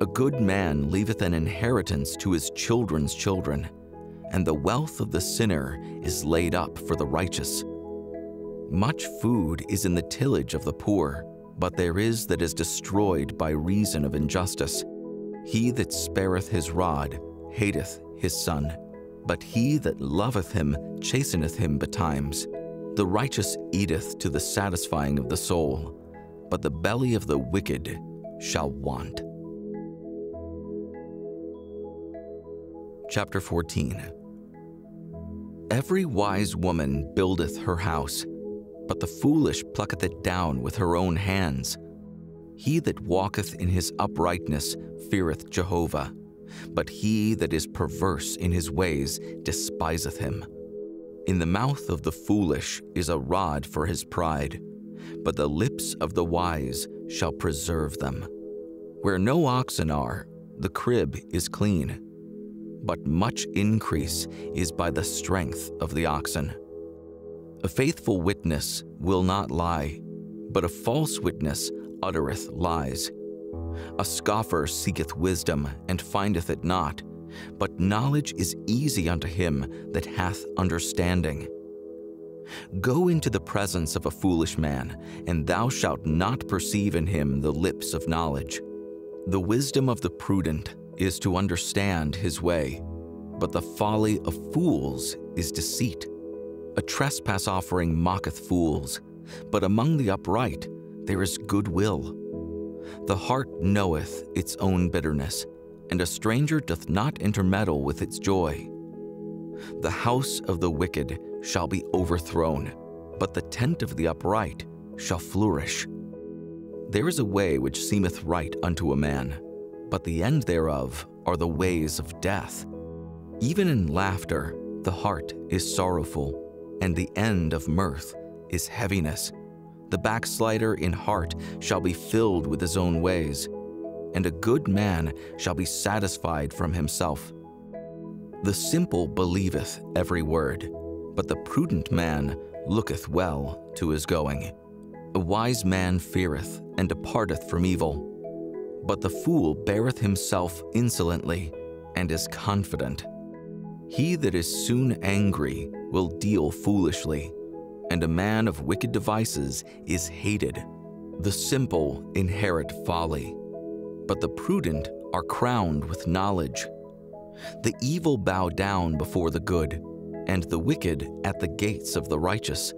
A good man leaveth an inheritance to his children's children, and the wealth of the sinner is laid up for the righteous. Much food is in the tillage of the poor, but there is that is destroyed by reason of injustice. He that spareth his rod hateth his son, but he that loveth him chasteneth him betimes. The righteous eateth to the satisfying of the soul, but the belly of the wicked shall want. Chapter fourteen. Every wise woman buildeth her house, but the foolish plucketh it down with her own hands. He that walketh in his uprightness feareth Jehovah, but he that is perverse in his ways despiseth him. In the mouth of the foolish is a rod for his pride, but the lips of the wise shall preserve them. Where no oxen are, the crib is clean, but much increase is by the strength of the oxen. A faithful witness will not lie, but a false witness uttereth lies. A scoffer seeketh wisdom, and findeth it not, but knowledge is easy unto him that hath understanding. Go into the presence of a foolish man, and thou shalt not perceive in him the lips of knowledge. The wisdom of the prudent is to understand his way, but the folly of fools is deceit. A trespass offering mocketh fools, but among the upright there is goodwill. The heart knoweth its own bitterness, and a stranger doth not intermeddle with its joy. The house of the wicked shall be overthrown, but the tent of the upright shall flourish. There is a way which seemeth right unto a man, but the end thereof are the ways of death. Even in laughter the heart is sorrowful, and the end of mirth is heaviness. The backslider in heart shall be filled with his own ways, and a good man shall be satisfied from himself. The simple believeth every word, but the prudent man looketh well to his going. A wise man feareth and departeth from evil, but the fool beareth himself insolently and is confident. He that is soon angry will deal foolishly, and a man of wicked devices is hated. The simple inherit folly, but the prudent are crowned with knowledge. The evil bow down before the good, and the wicked at the gates of the righteous.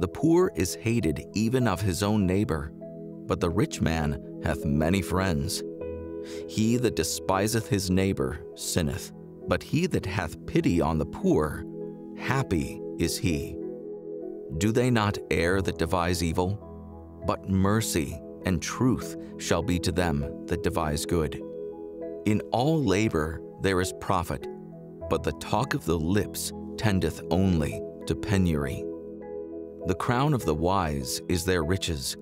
The poor is hated even of his own neighbor, but the rich man hath many friends. He that despiseth his neighbor sinneth, but he that hath pity on the poor, happy is he. Do they not err that devise evil? But mercy and truth shall be to them that devise good. In all labor there is profit, but the talk of the lips tendeth only to penury. The crown of the wise is their riches,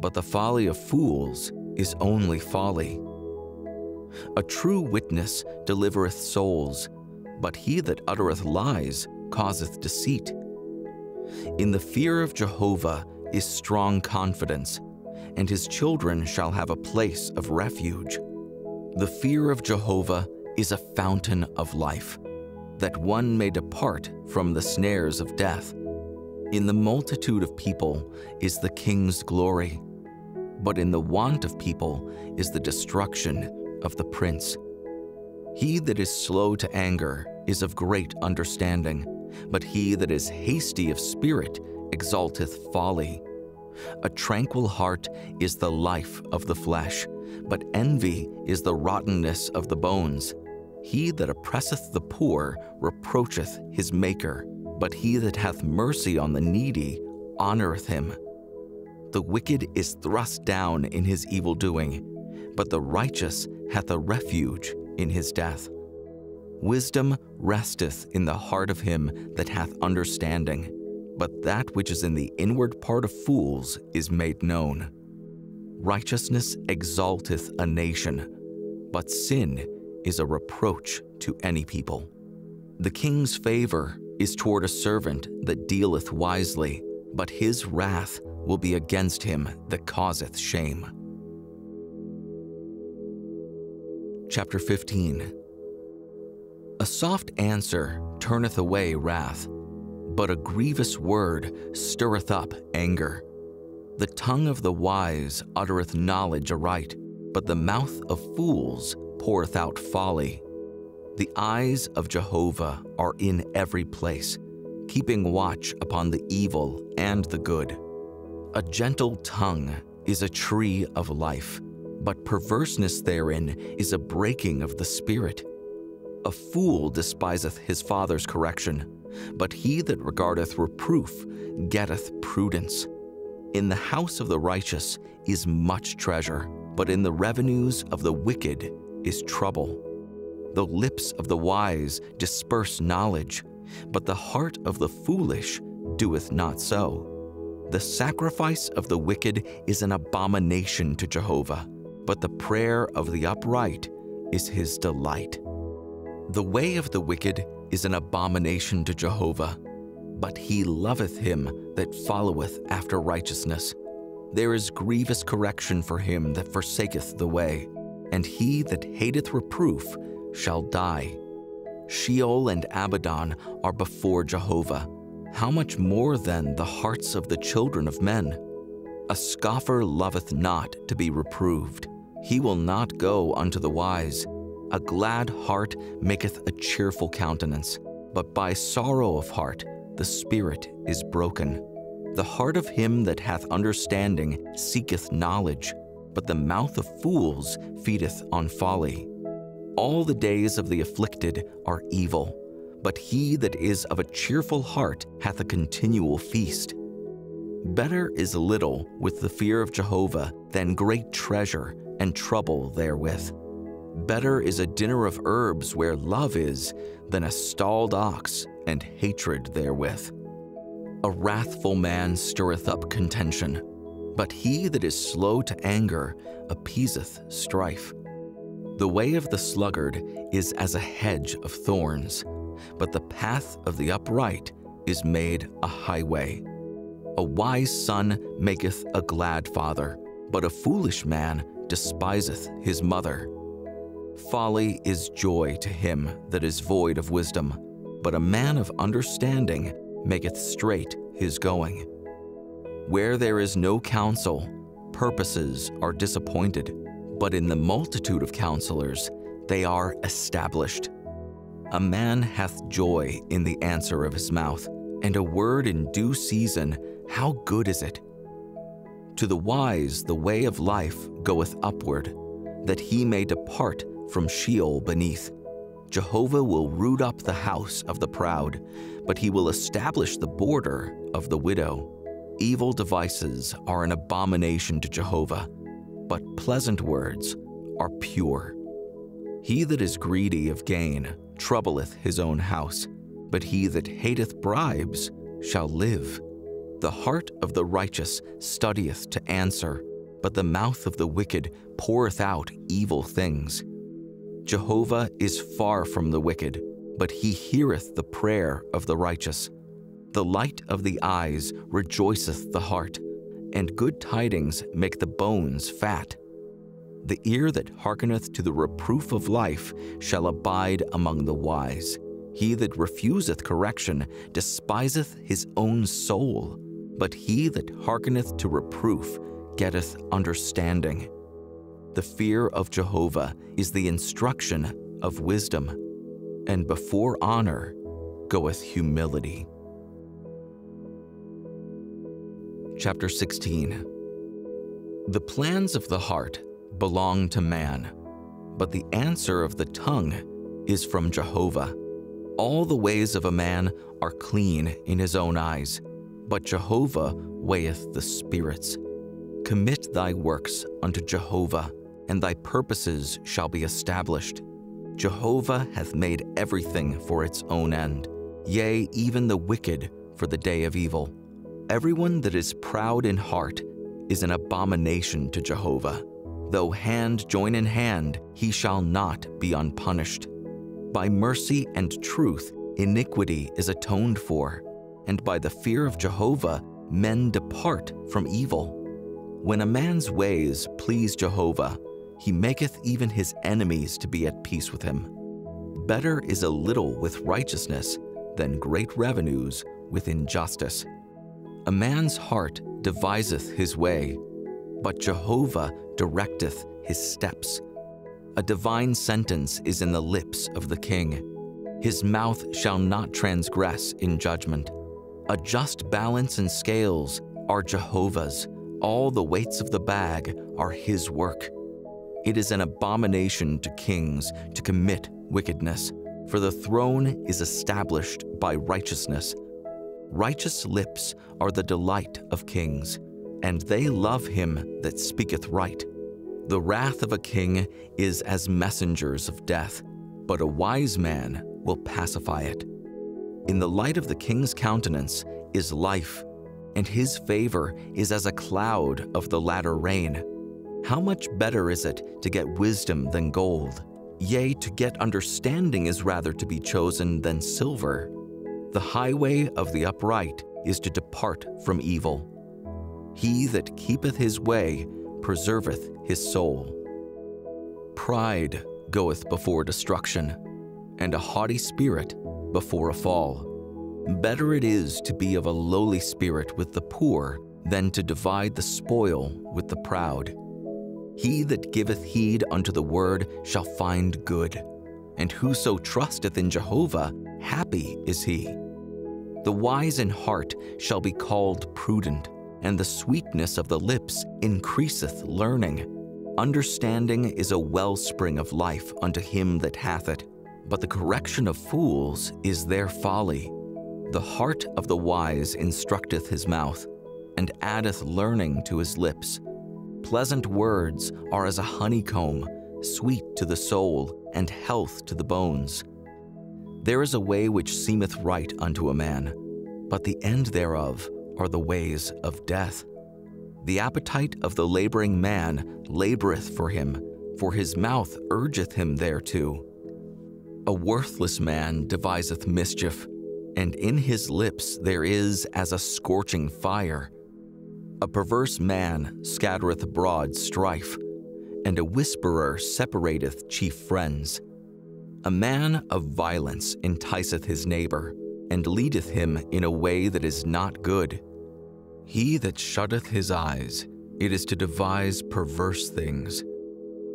but the folly of fools is only folly. A true witness delivereth souls, but he that uttereth lies causeth deceit. In the fear of Jehovah is strong confidence, and his children shall have a place of refuge. The fear of Jehovah is a fountain of life, that one may depart from the snares of death. In the multitude of people is the king's glory, but in the want of people is the destruction of the prince. He that is slow to anger is of great understanding, but he that is hasty of spirit exalteth folly. A tranquil heart is the life of the flesh, but envy is the rottenness of the bones. He that oppresseth the poor reproacheth his maker, but he that hath mercy on the needy honoreth him. The wicked is thrust down in his evil doing, but the righteous hath a refuge in his death. Wisdom resteth in the heart of him that hath understanding, but that which is in the inward part of fools is made known. Righteousness exalteth a nation, but sin is a reproach to any people. The king's favor is toward a servant that dealeth wisely, but his wrath will be against him that causeth shame. Chapter fifteen. A soft answer turneth away wrath, but a grievous word stirreth up anger. The tongue of the wise uttereth knowledge aright, but the mouth of fools poureth out folly. The eyes of Jehovah are in every place, keeping watch upon the evil and the good. A gentle tongue is a tree of life, but perverseness therein is a breaking of the spirit. A fool despiseth his father's correction, but he that regardeth reproof getteth prudence. In the house of the righteous is much treasure, but in the revenues of the wicked is trouble. The lips of the wise disperse knowledge, but the heart of the foolish doeth not so. The sacrifice of the wicked is an abomination to Jehovah, but the prayer of the upright is his delight. The way of the wicked is an abomination to Jehovah, but he loveth him that followeth after righteousness. There is grievous correction for him that forsaketh the way, and he that hateth reproof shall die. Sheol and Abaddon are before Jehovah. How much more then the hearts of the children of men? A scoffer loveth not to be reproved. He will not go unto the wise. A glad heart maketh a cheerful countenance, but by sorrow of heart the spirit is broken. The heart of him that hath understanding seeketh knowledge, but the mouth of fools feedeth on folly. All the days of the afflicted are evil, but he that is of a cheerful heart hath a continual feast. Better is little with the fear of Jehovah than great treasure and trouble therewith. Better is a dinner of herbs where love is than a stalled ox and hatred therewith. A wrathful man stirreth up contention, but he that is slow to anger appeaseth strife. The way of the sluggard is as a hedge of thorns, but the path of the upright is made a highway. A wise son maketh a glad father, but a foolish man despiseth his mother. Folly is joy to him that is void of wisdom, but a man of understanding maketh straight his going. Where there is no counsel, purposes are disappointed, but in the multitude of counselors they are established. A man hath joy in the answer of his mouth, and a word in due season, how good is it! To the wise the way of life goeth upward, that he may depart from Sheol beneath. Jehovah will root up the house of the proud, but he will establish the border of the widow. Evil devices are an abomination to Jehovah, but pleasant words are pure. He that is greedy of gain troubleth his own house, but he that hateth bribes shall live. The heart of the righteous studieth to answer, but the mouth of the wicked poureth out evil things. Jehovah is far from the wicked, but he heareth the prayer of the righteous. The light of the eyes rejoiceth the heart, and good tidings make the bones fat. The ear that hearkeneth to the reproof of life shall abide among the wise. He that refuseth correction despiseth his own soul, but he that hearkeneth to reproof getteth understanding. The fear of Jehovah is the instruction of wisdom, and before honor goeth humility. Chapter sixteen. The plans of the heart belong to man, but the answer of the tongue is from Jehovah. All the ways of a man are clean in his own eyes, but Jehovah weigheth the spirits. Commit thy works unto Jehovah, and thy purposes shall be established. Jehovah hath made everything for its own end, yea, even the wicked for the day of evil. Everyone that is proud in heart is an abomination to Jehovah. Though hand join in hand, he shall not be unpunished. By mercy and truth iniquity is atoned for, and by the fear of Jehovah men depart from evil. When a man's ways please Jehovah, he maketh even his enemies to be at peace with him. Better is a little with righteousness than great revenues with injustice. A man's heart deviseth his way, but Jehovah directeth his steps. A divine sentence is in the lips of the king. His mouth shall not transgress in judgment. A just balance and scales are Jehovah's. All the weights of the bag are his work. It is an abomination to kings to commit wickedness, for the throne is established by righteousness. Righteous lips are the delight of kings, and they love him that speaketh right. The wrath of a king is as messengers of death, but a wise man will pacify it. In the light of the king's countenance is life, and his favor is as a cloud of the latter rain. How much better is it to get wisdom than gold? Yea, to get understanding is rather to be chosen than silver. The highway of the upright is to depart from evil. He that keepeth his way preserveth his soul. Pride goeth before destruction, and a haughty spirit before a fall. Better it is to be of a lowly spirit with the poor than to divide the spoil with the proud. He that giveth heed unto the word shall find good, and whoso trusteth in Jehovah, happy is he. The wise in heart shall be called prudent, and the sweetness of the lips increaseth learning. Understanding is a wellspring of life unto him that hath it, but the correction of fools is their folly. The heart of the wise instructeth his mouth, and addeth learning to his lips. Pleasant words are as a honeycomb, sweet to the soul, and health to the bones. There is a way which seemeth right unto a man, but the end thereof are the ways of death. The appetite of the laboring man laboreth for him, for his mouth urgeth him thereto. A worthless man deviseth mischief, and in his lips there is as a scorching fire. A perverse man scattereth abroad strife, and a whisperer separateth chief friends. A man of violence enticeth his neighbor, and leadeth him in a way that is not good. He that shutteth his eyes, it is to devise perverse things.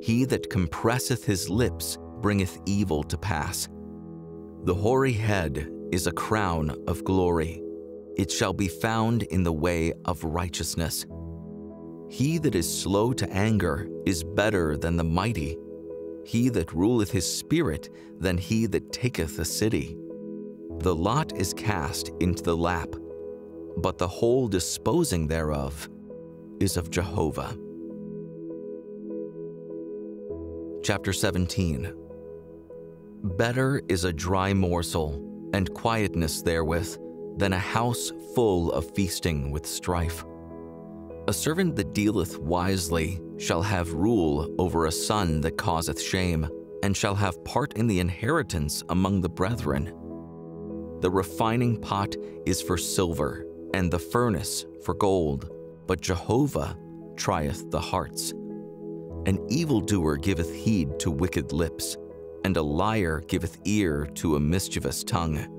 He that compresseth his lips bringeth evil to pass. The hoary head is a crown of glory. It shall be found in the way of righteousness. He that is slow to anger is better than the mighty. He that ruleth his spirit than he that taketh a city. The lot is cast into the lap, but the whole disposing thereof is of Jehovah. Chapter seventeen. Better is a dry morsel and quietness therewith, than a house full of feasting with strife. A servant that dealeth wisely shall have rule over a son that causeth shame, and shall have part in the inheritance among the brethren. The refining pot is for silver, and the furnace for gold, but Jehovah trieth the hearts. An evildoer giveth heed to wicked lips, and a liar giveth ear to a mischievous tongue.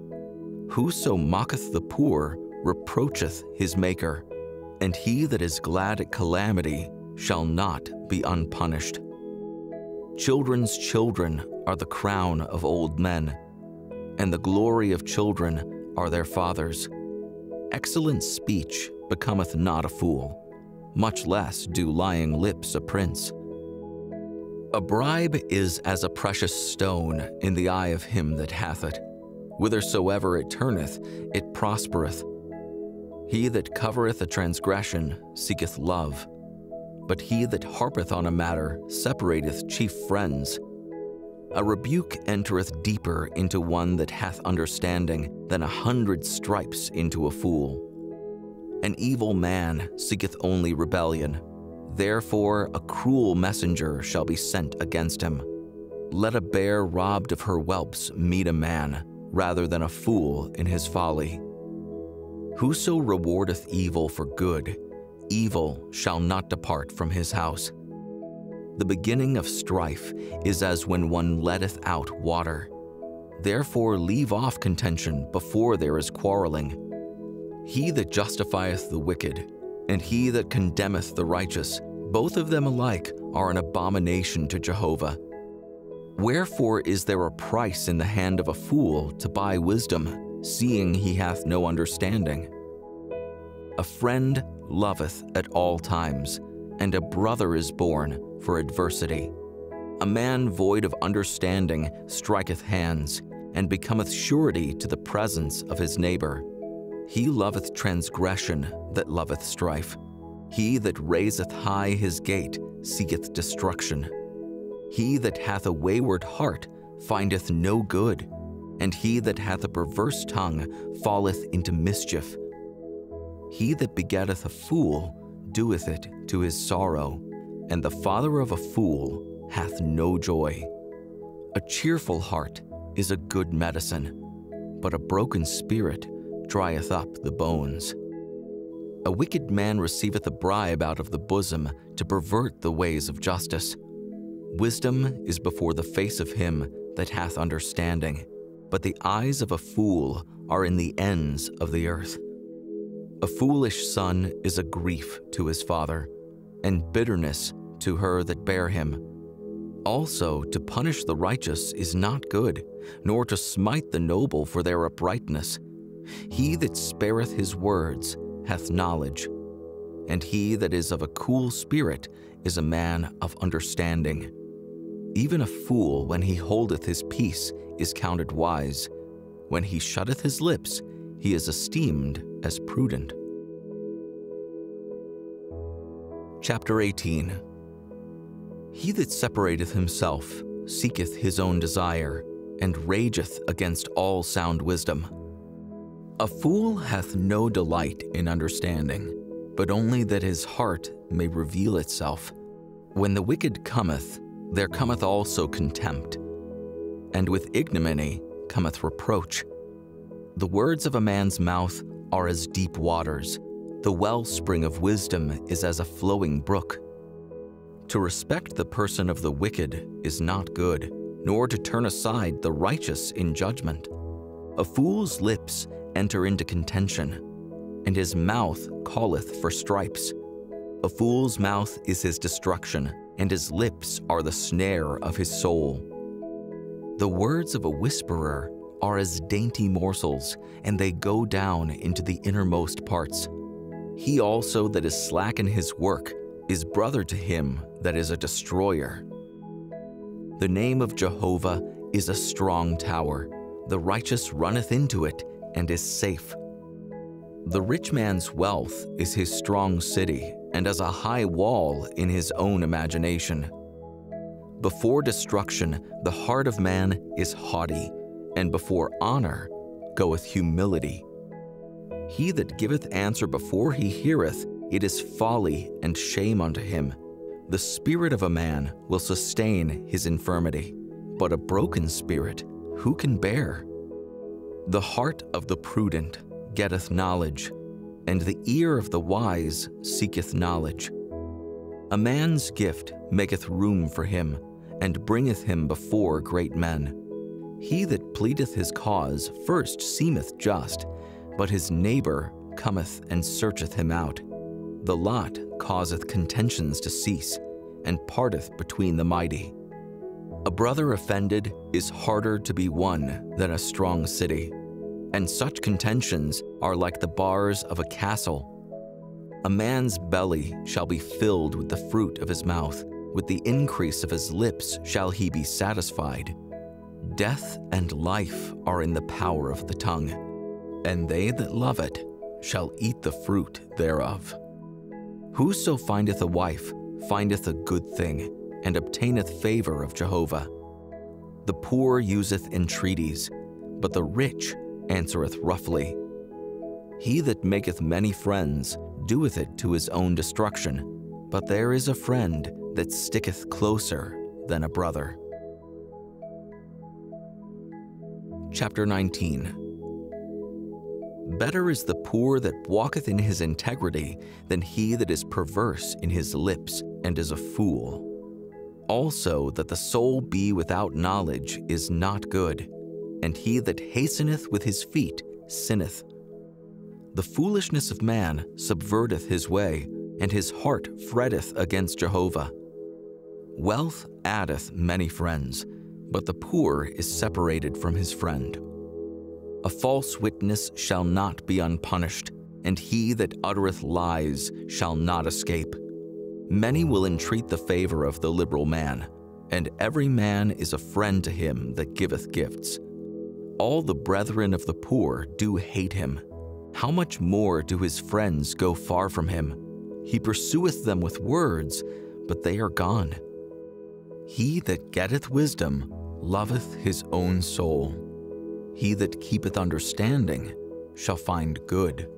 Whoso mocketh the poor reproacheth his maker, and he that is glad at calamity shall not be unpunished. Children's children are the crown of old men, and the glory of children are their fathers. Excellent speech becometh not a fool, much less do lying lips a prince. A bribe is as a precious stone in the eye of him that hath it. Whithersoever it turneth, it prospereth. He that covereth a transgression seeketh love, But he that harpeth on a matter separateth chief friends. A rebuke entereth deeper into one that hath understanding than a hundred stripes into a fool. An evil man seeketh only rebellion. Therefore a cruel messenger shall be sent against him. Let a bear robbed of her whelps meet a man, rather than a fool in his folly. Whoso rewardeth evil for good, evil shall not depart from his house. The beginning of strife is as when one letteth out water. Therefore leave off contention before there is quarreling. He that justifieth the wicked, and he that condemneth the righteous, both of them alike are an abomination to Jehovah. Wherefore is there a price in the hand of a fool to buy wisdom, seeing he hath no understanding? A friend loveth at all times, and a brother is born for adversity. A man void of understanding striketh hands, and becometh surety to the presence of his neighbor. He loveth transgression that loveth strife. He that raiseth high his gate seeketh destruction. He that hath a wayward heart findeth no good, and he that hath a perverse tongue falleth into mischief. He that begetteth a fool doeth it to his sorrow, and the father of a fool hath no joy. A cheerful heart is a good medicine, but a broken spirit drieth up the bones. A wicked man receiveth a bribe out of the bosom to pervert the ways of justice. Wisdom is before the face of him that hath understanding, but the eyes of a fool are in the ends of the earth. A foolish son is a grief to his father, and bitterness to her that bare him. Also, to punish the righteous is not good, nor to smite the noble for their uprightness. He that spareth his words hath knowledge, and he that is of a cool spirit is a man of understanding. Even a fool, when he holdeth his peace, is counted wise. When he shutteth his lips, he is esteemed as prudent. Chapter eighteen. He that separateth himself seeketh his own desire, and rageth against all sound wisdom. A fool hath no delight in understanding, but only that his heart may reveal itself. When the wicked cometh, there cometh also contempt, and with ignominy cometh reproach. The words of a man's mouth are as deep waters. The wellspring of wisdom is as a flowing brook. To respect the person of the wicked is not good, nor to turn aside the righteous in judgment. A fool's lips enter into contention, and his mouth calleth for stripes. A fool's mouth is his destruction, and his lips are the snare of his soul. The words of a whisperer are as dainty morsels, and they go down into the innermost parts. He also that is slack in his work is brother to him that is a destroyer. The name of Jehovah is a strong tower. The righteous runneth into it and is safe. The rich man's wealth is his strong city, and as a high wall in his own imagination. Before destruction, the heart of man is haughty, and before honor goeth humility. He that giveth answer before he heareth, it is folly and shame unto him. The spirit of a man will sustain his infirmity, but a broken spirit who can bear? The heart of the prudent getteth knowledge, and the ear of the wise seeketh knowledge. A man's gift maketh room for him, and bringeth him before great men. He that pleadeth his cause first seemeth just, but his neighbor cometh and searcheth him out. The lot causeth contentions to cease, and parteth between the mighty. A brother offended is harder to be won than a strong city, and such contentions are like the bars of a castle. A man's belly shall be filled with the fruit of his mouth, with the increase of his lips shall he be satisfied. Death and life are in the power of the tongue, and they that love it shall eat the fruit thereof. Whoso findeth a wife findeth a good thing, and obtaineth favor of Jehovah. The poor useth entreaties, but the rich answereth roughly. He that maketh many friends doeth it to his own destruction, but there is a friend that sticketh closer than a brother. Chapter nineteen. Better is the poor that walketh in his integrity than he that is perverse in his lips and is a fool. Also that the soul be without knowledge is not good, and he that hasteneth with his feet sinneth. The foolishness of man subverteth his way, and his heart fretteth against Jehovah. Wealth addeth many friends, but the poor is separated from his friend. A false witness shall not be unpunished, and he that uttereth lies shall not escape. Many will entreat the favor of the liberal man, and every man is a friend to him that giveth gifts. All the brethren of the poor do hate him. How much more do his friends go far from him? He pursueth them with words, but they are gone. He that getteth wisdom loveth his own soul. He that keepeth understanding shall find good.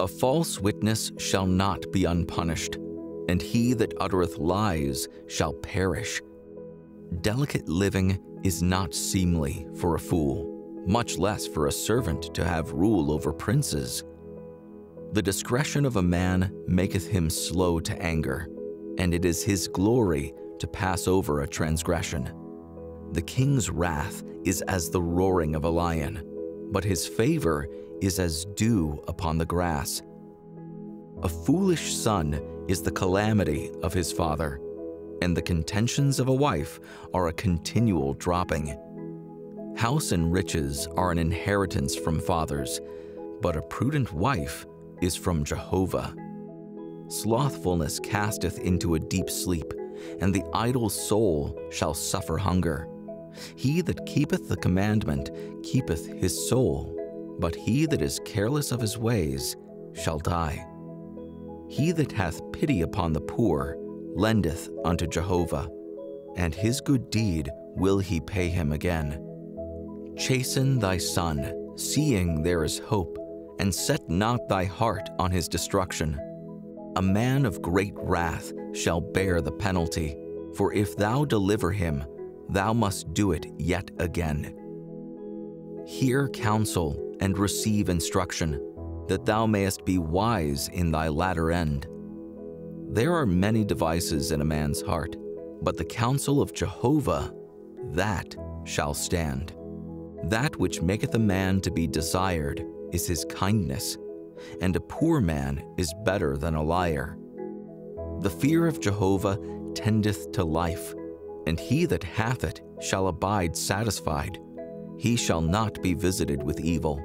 A false witness shall not be unpunished, and he that uttereth lies shall perish. Delicate living is not seemly for a fool, much less for a servant to have rule over princes. The discretion of a man maketh him slow to anger, and it is his glory to pass over a transgression. The king's wrath is as the roaring of a lion, but his favor is as dew upon the grass. A foolish son is the calamity of his father, and the contentions of a wife are a continual dropping. House and riches are an inheritance from fathers, but a prudent wife is from Jehovah. Slothfulness casteth into a deep sleep, and the idle soul shall suffer hunger. He that keepeth the commandment keepeth his soul, but he that is careless of his ways shall die. He that hath pity upon the poor lendeth unto Jehovah, and his good deed will he pay him again. Chasten thy son, seeing there is hope, and set not thy heart on his destruction. A man of great wrath shall bear the penalty, for if thou deliver him, thou must do it yet again. Hear counsel and receive instruction, that thou mayest be wise in thy latter end. There are many devices in a man's heart, but the counsel of Jehovah, that shall stand. That which maketh a man to be desired is his kindness, and a poor man is better than a liar. The fear of Jehovah tendeth to life, and he that hath it shall abide satisfied. He shall not be visited with evil.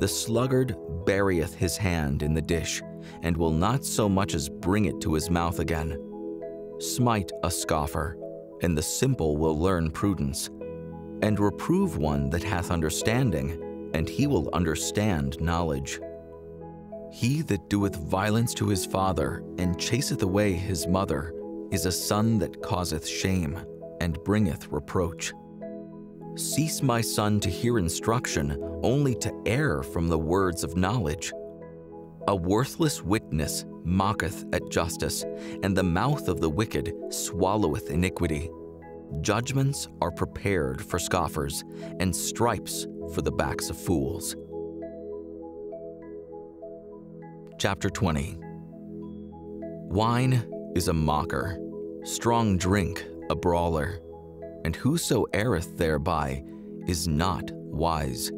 The sluggard burieth his hand in the dish, and will not so much as bring it to his mouth again. Smite a scoffer, and the simple will learn prudence. And reprove one that hath understanding, and he will understand knowledge. He that doeth violence to his father, and chaseth away his mother, is a son that causeth shame, and bringeth reproach. Cease, my son, to hear instruction, only to err from the words of knowledge. A worthless witness mocketh at justice, and the mouth of the wicked swalloweth iniquity. Judgments are prepared for scoffers, and stripes for the backs of fools. Chapter twenty. Wine is a mocker, strong drink a brawler, and whoso erreth thereby is not wise.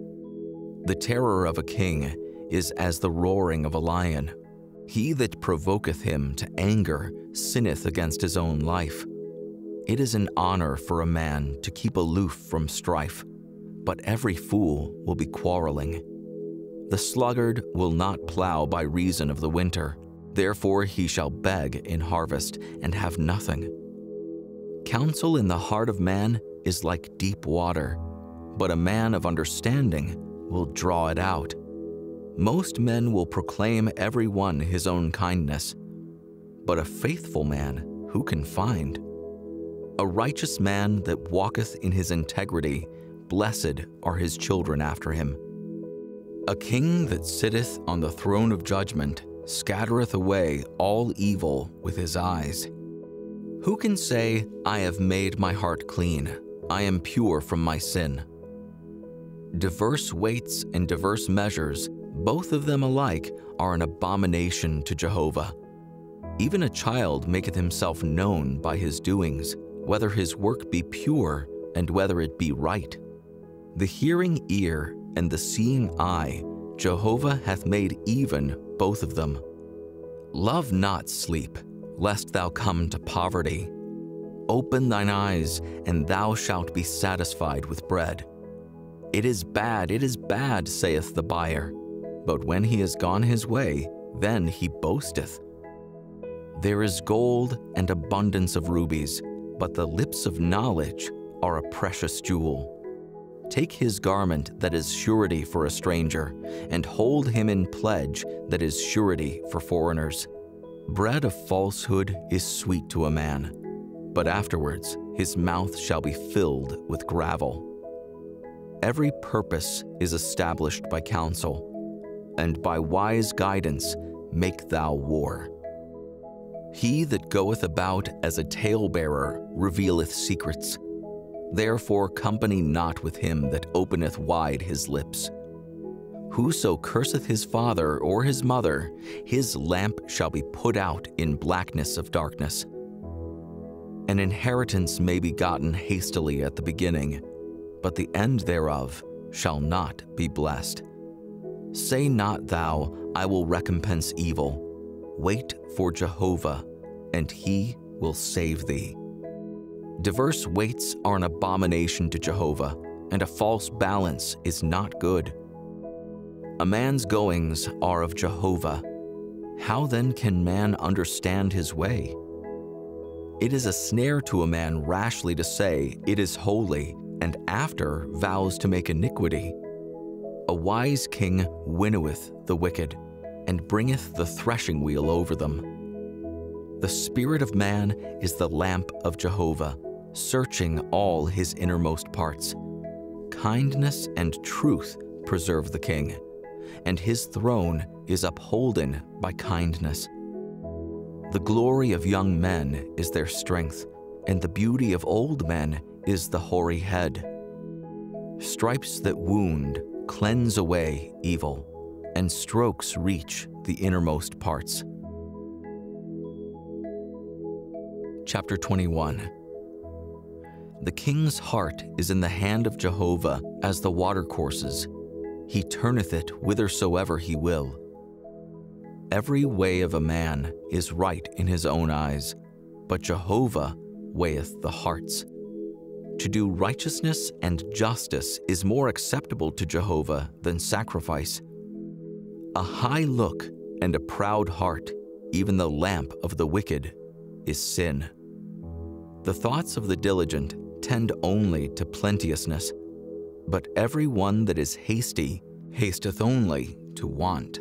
The terror of a king is as the roaring of a lion. He that provoketh him to anger sinneth against his own life. It is an honor for a man to keep aloof from strife, but every fool will be quarreling. The sluggard will not plow by reason of the winter, therefore he shall beg in harvest and have nothing. Counsel in the heart of man is like deep water, but a man of understanding will draw it out. Most men will proclaim every one his own kindness, but a faithful man who can find? A righteous man that walketh in his integrity, blessed are his children after him. A king that sitteth on the throne of judgment scattereth away all evil with his eyes. Who can say, I have made my heart clean, I am pure from my sin? Diverse weights and diverse measures, both of them alike, are an abomination to Jehovah. Even a child maketh himself known by his doings, whether his work be pure and whether it be right. The hearing ear and the seeing eye, Jehovah hath made even both of them. Love not sleep, lest thou come to poverty. Open thine eyes, and thou shalt be satisfied with bread. It is bad, it is bad, saith the buyer, but when he has gone his way, then he boasteth. There is gold and abundance of rubies, but the lips of knowledge are a precious jewel. Take his garment that is surety for a stranger, and hold him in pledge that is surety for foreigners. Bread of falsehood is sweet to a man, but afterwards his mouth shall be filled with gravel. Every purpose is established by counsel, and by wise guidance make thou war. He that goeth about as a talebearer revealeth secrets. Therefore company not with him that openeth wide his lips. Whoso curseth his father or his mother, his lamp shall be put out in blackness of darkness. An inheritance may be gotten hastily at the beginning, but the end thereof shall not be blessed. Say not thou, I will recompense evil. Wait for Jehovah, and he will save thee. Diverse weights are an abomination to Jehovah, and a false balance is not good. A man's goings are of Jehovah. How then can man understand his way? It is a snare to a man rashly to say, it is holy, and after vows to make iniquity. A wise king winnoweth the wicked, and bringeth the threshing wheel over them. The spirit of man is the lamp of Jehovah, searching all his innermost parts. Kindness and truth preserve the king, and his throne is upholden by kindness. The glory of young men is their strength, and the beauty of old men is the hoary head. Stripes that wound cleanse away evil, and strokes reach the innermost parts. Chapter twenty-one. The king's heart is in the hand of Jehovah as the watercourses. He turneth it whithersoever he will. Every way of a man is right in his own eyes, but Jehovah weigheth the hearts. To do righteousness and justice is more acceptable to Jehovah than sacrifice. A high look and a proud heart, even the lamp of the wicked, is sin. The thoughts of the diligent tend only to plenteousness, but every one that is hasty hasteth only to want.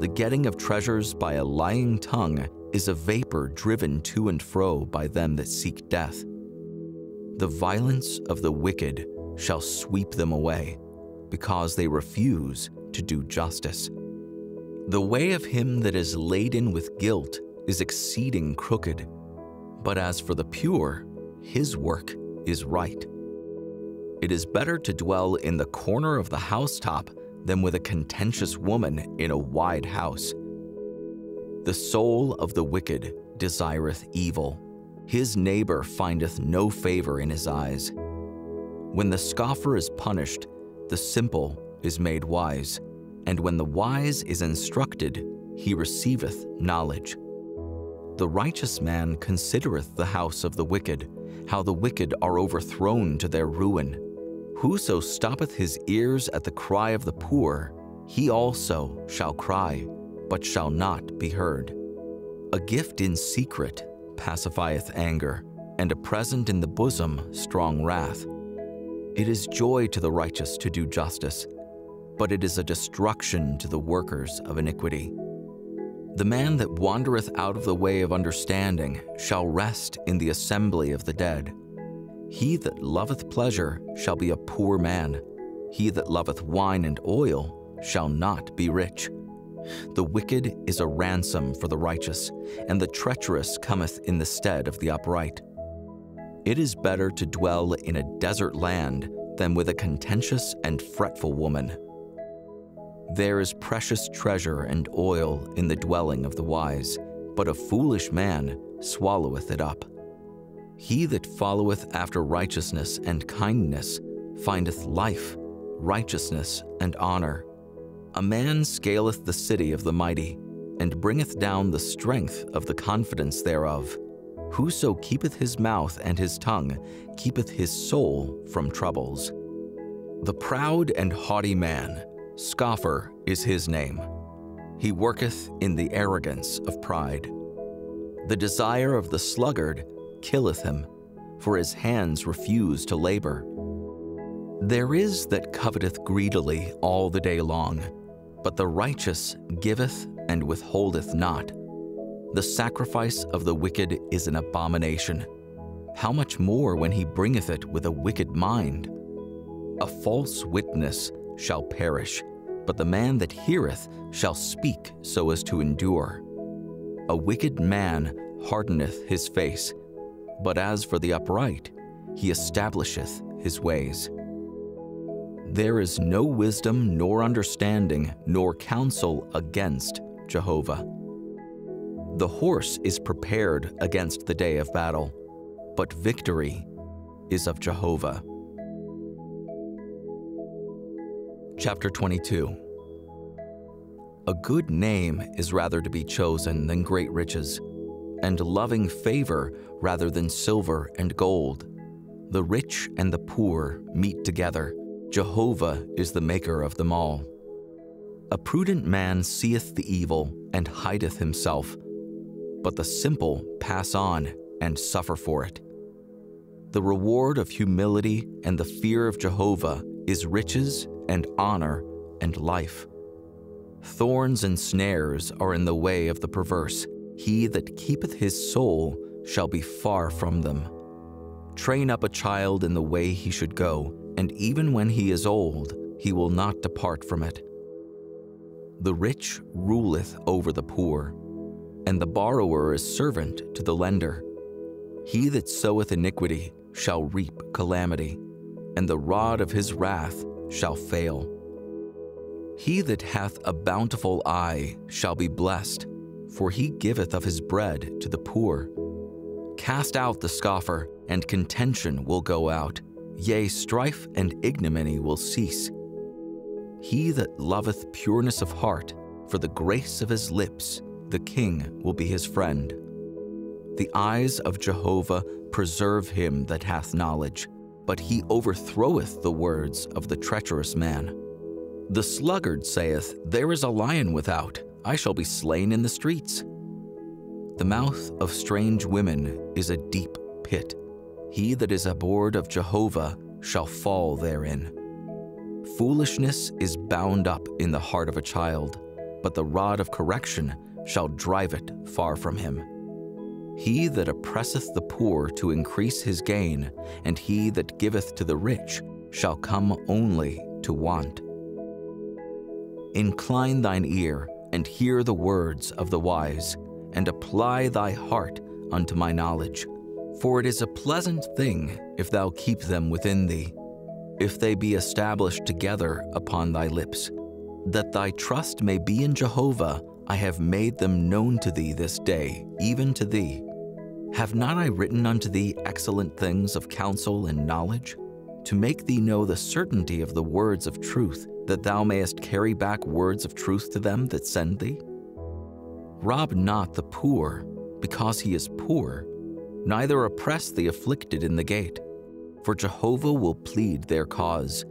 The getting of treasures by a lying tongue is a vapor driven to and fro by them that seek death. The violence of the wicked shall sweep them away, because they refuse to do justice. The way of him that is laden with guilt is exceeding crooked, but as for the pure, his work is right. It is better to dwell in the corner of the housetop than with a contentious woman in a wide house. The soul of the wicked desireth evil. His neighbor findeth no favor in his eyes. When the scoffer is punished, the simple is made wise, and when the wise is instructed, he receiveth knowledge. The righteous man considereth the house of the wicked, how the wicked are overthrown to their ruin. Whoso stoppeth his ears at the cry of the poor, he also shall cry, but shall not be heard. A gift in secret pacifieth anger, and a present in the bosom strong wrath. It is joy to the righteous to do justice, but it is a destruction to the workers of iniquity. The man that wandereth out of the way of understanding shall rest in the assembly of the dead. He that loveth pleasure shall be a poor man. He that loveth wine and oil shall not be rich. The wicked is a ransom for the righteous, and the treacherous cometh in the stead of the upright. It is better to dwell in a desert land than with a contentious and fretful woman. There is precious treasure and oil in the dwelling of the wise, but a foolish man swalloweth it up. He that followeth after righteousness and kindness findeth life, righteousness, and honor. A man scaleth the city of the mighty, and bringeth down the strength of the confidence thereof. Whoso keepeth his mouth and his tongue keepeth his soul from troubles. The proud and haughty man, scoffer is his name. He worketh in the arrogance of pride. The desire of the sluggard killeth him, for his hands refuse to labor. There is that coveteth greedily all the day long, but the righteous giveth and withholdeth not. The sacrifice of the wicked is an abomination. How much more when he bringeth it with a wicked mind? A false witness shall perish, but the man that heareth shall speak so as to endure. A wicked man hardeneth his face, but as for the upright, he establisheth his ways. There is no wisdom nor understanding nor counsel against Jehovah. The horse is prepared against the day of battle, but victory is of Jehovah. Chapter twenty-two. A good name is rather to be chosen than great riches, and loving favor rather than silver and gold. The rich and the poor meet together. Jehovah is the maker of them all. A prudent man seeth the evil and hideth himself, but the simple pass on and suffer for it. The reward of humility and the fear of Jehovah is riches and honor and life. Thorns and snares are in the way of the perverse. He that keepeth his soul shall be far from them. Train up a child in the way he should go, and even when he is old, he will not depart from it. The rich ruleth over the poor, and the borrower is servant to the lender. He that soweth iniquity shall reap calamity, and the rod of his wrath shall fail. He that hath a bountiful eye shall be blessed, for he giveth of his bread to the poor. Cast out the scoffer, and contention will go out, yea, strife and ignominy will cease. He that loveth pureness of heart, for the grace of his lips, the king will be his friend. The eyes of Jehovah preserve him that hath knowledge, but he overthroweth the words of the treacherous man. The sluggard saith, There is a lion without, I shall be slain in the streets. The mouth of strange women is a deep pit. He that is abhorred of Jehovah shall fall therein. Foolishness is bound up in the heart of a child, but the rod of correction shall drive it far from him. He that oppresseth the poor to increase his gain, and he that giveth to the rich shall come only to want. Incline thine ear, and hear the words of the wise, and apply thy heart unto my knowledge. For it is a pleasant thing if thou keep them within thee, if they be established together upon thy lips. That thy trust may be in Jehovah, I have made them known to thee this day, even to thee. Have not I written unto thee excellent things of counsel and knowledge, to make thee know the certainty of the words of truth, that thou mayest carry back words of truth to them that send thee? Rob not the poor, because he is poor, neither oppress the afflicted in the gate, for Jehovah will plead their cause,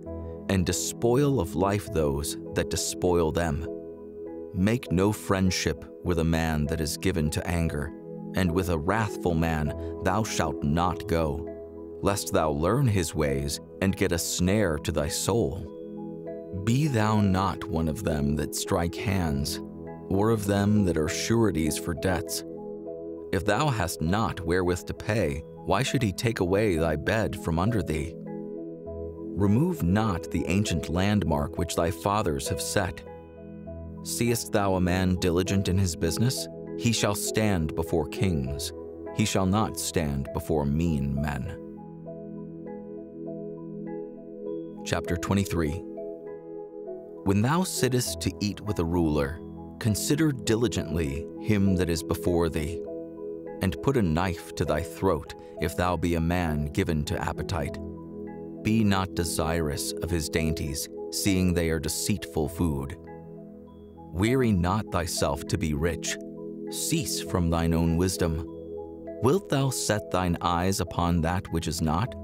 and despoil of life those that despoil them. Make no friendship with a man that is given to anger, and with a wrathful man thou shalt not go, lest thou learn his ways and get a snare to thy soul. Be thou not one of them that strike hands, or of them that are sureties for debts. If thou hast not wherewith to pay, why should he take away thy bed from under thee? Remove not the ancient landmark which thy fathers have set. Seest thou a man diligent in his business? He shall stand before kings. He shall not stand before mean men. Chapter twenty-three. When thou sittest to eat with a ruler, consider diligently him that is before thee, and put a knife to thy throat, if thou be a man given to appetite. Be not desirous of his dainties, seeing they are deceitful food. Weary not thyself to be rich. Cease from thine own wisdom. Wilt thou set thine eyes upon that which is not?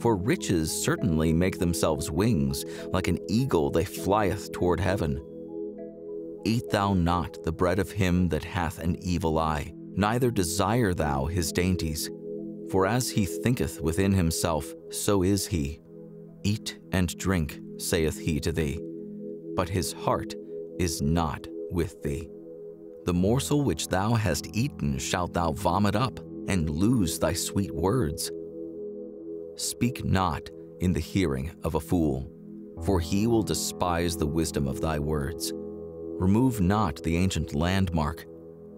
For riches certainly make themselves wings, like an eagle they flieth toward heaven. Eat thou not the bread of him that hath an evil eye, neither desire thou his dainties. For as he thinketh within himself, so is he. Eat and drink, saith he to thee, but his heart is not with thee. The morsel which thou hast eaten shalt thou vomit up, and lose thy sweet words. Speak not in the hearing of a fool, for he will despise the wisdom of thy words. Remove not the ancient landmark,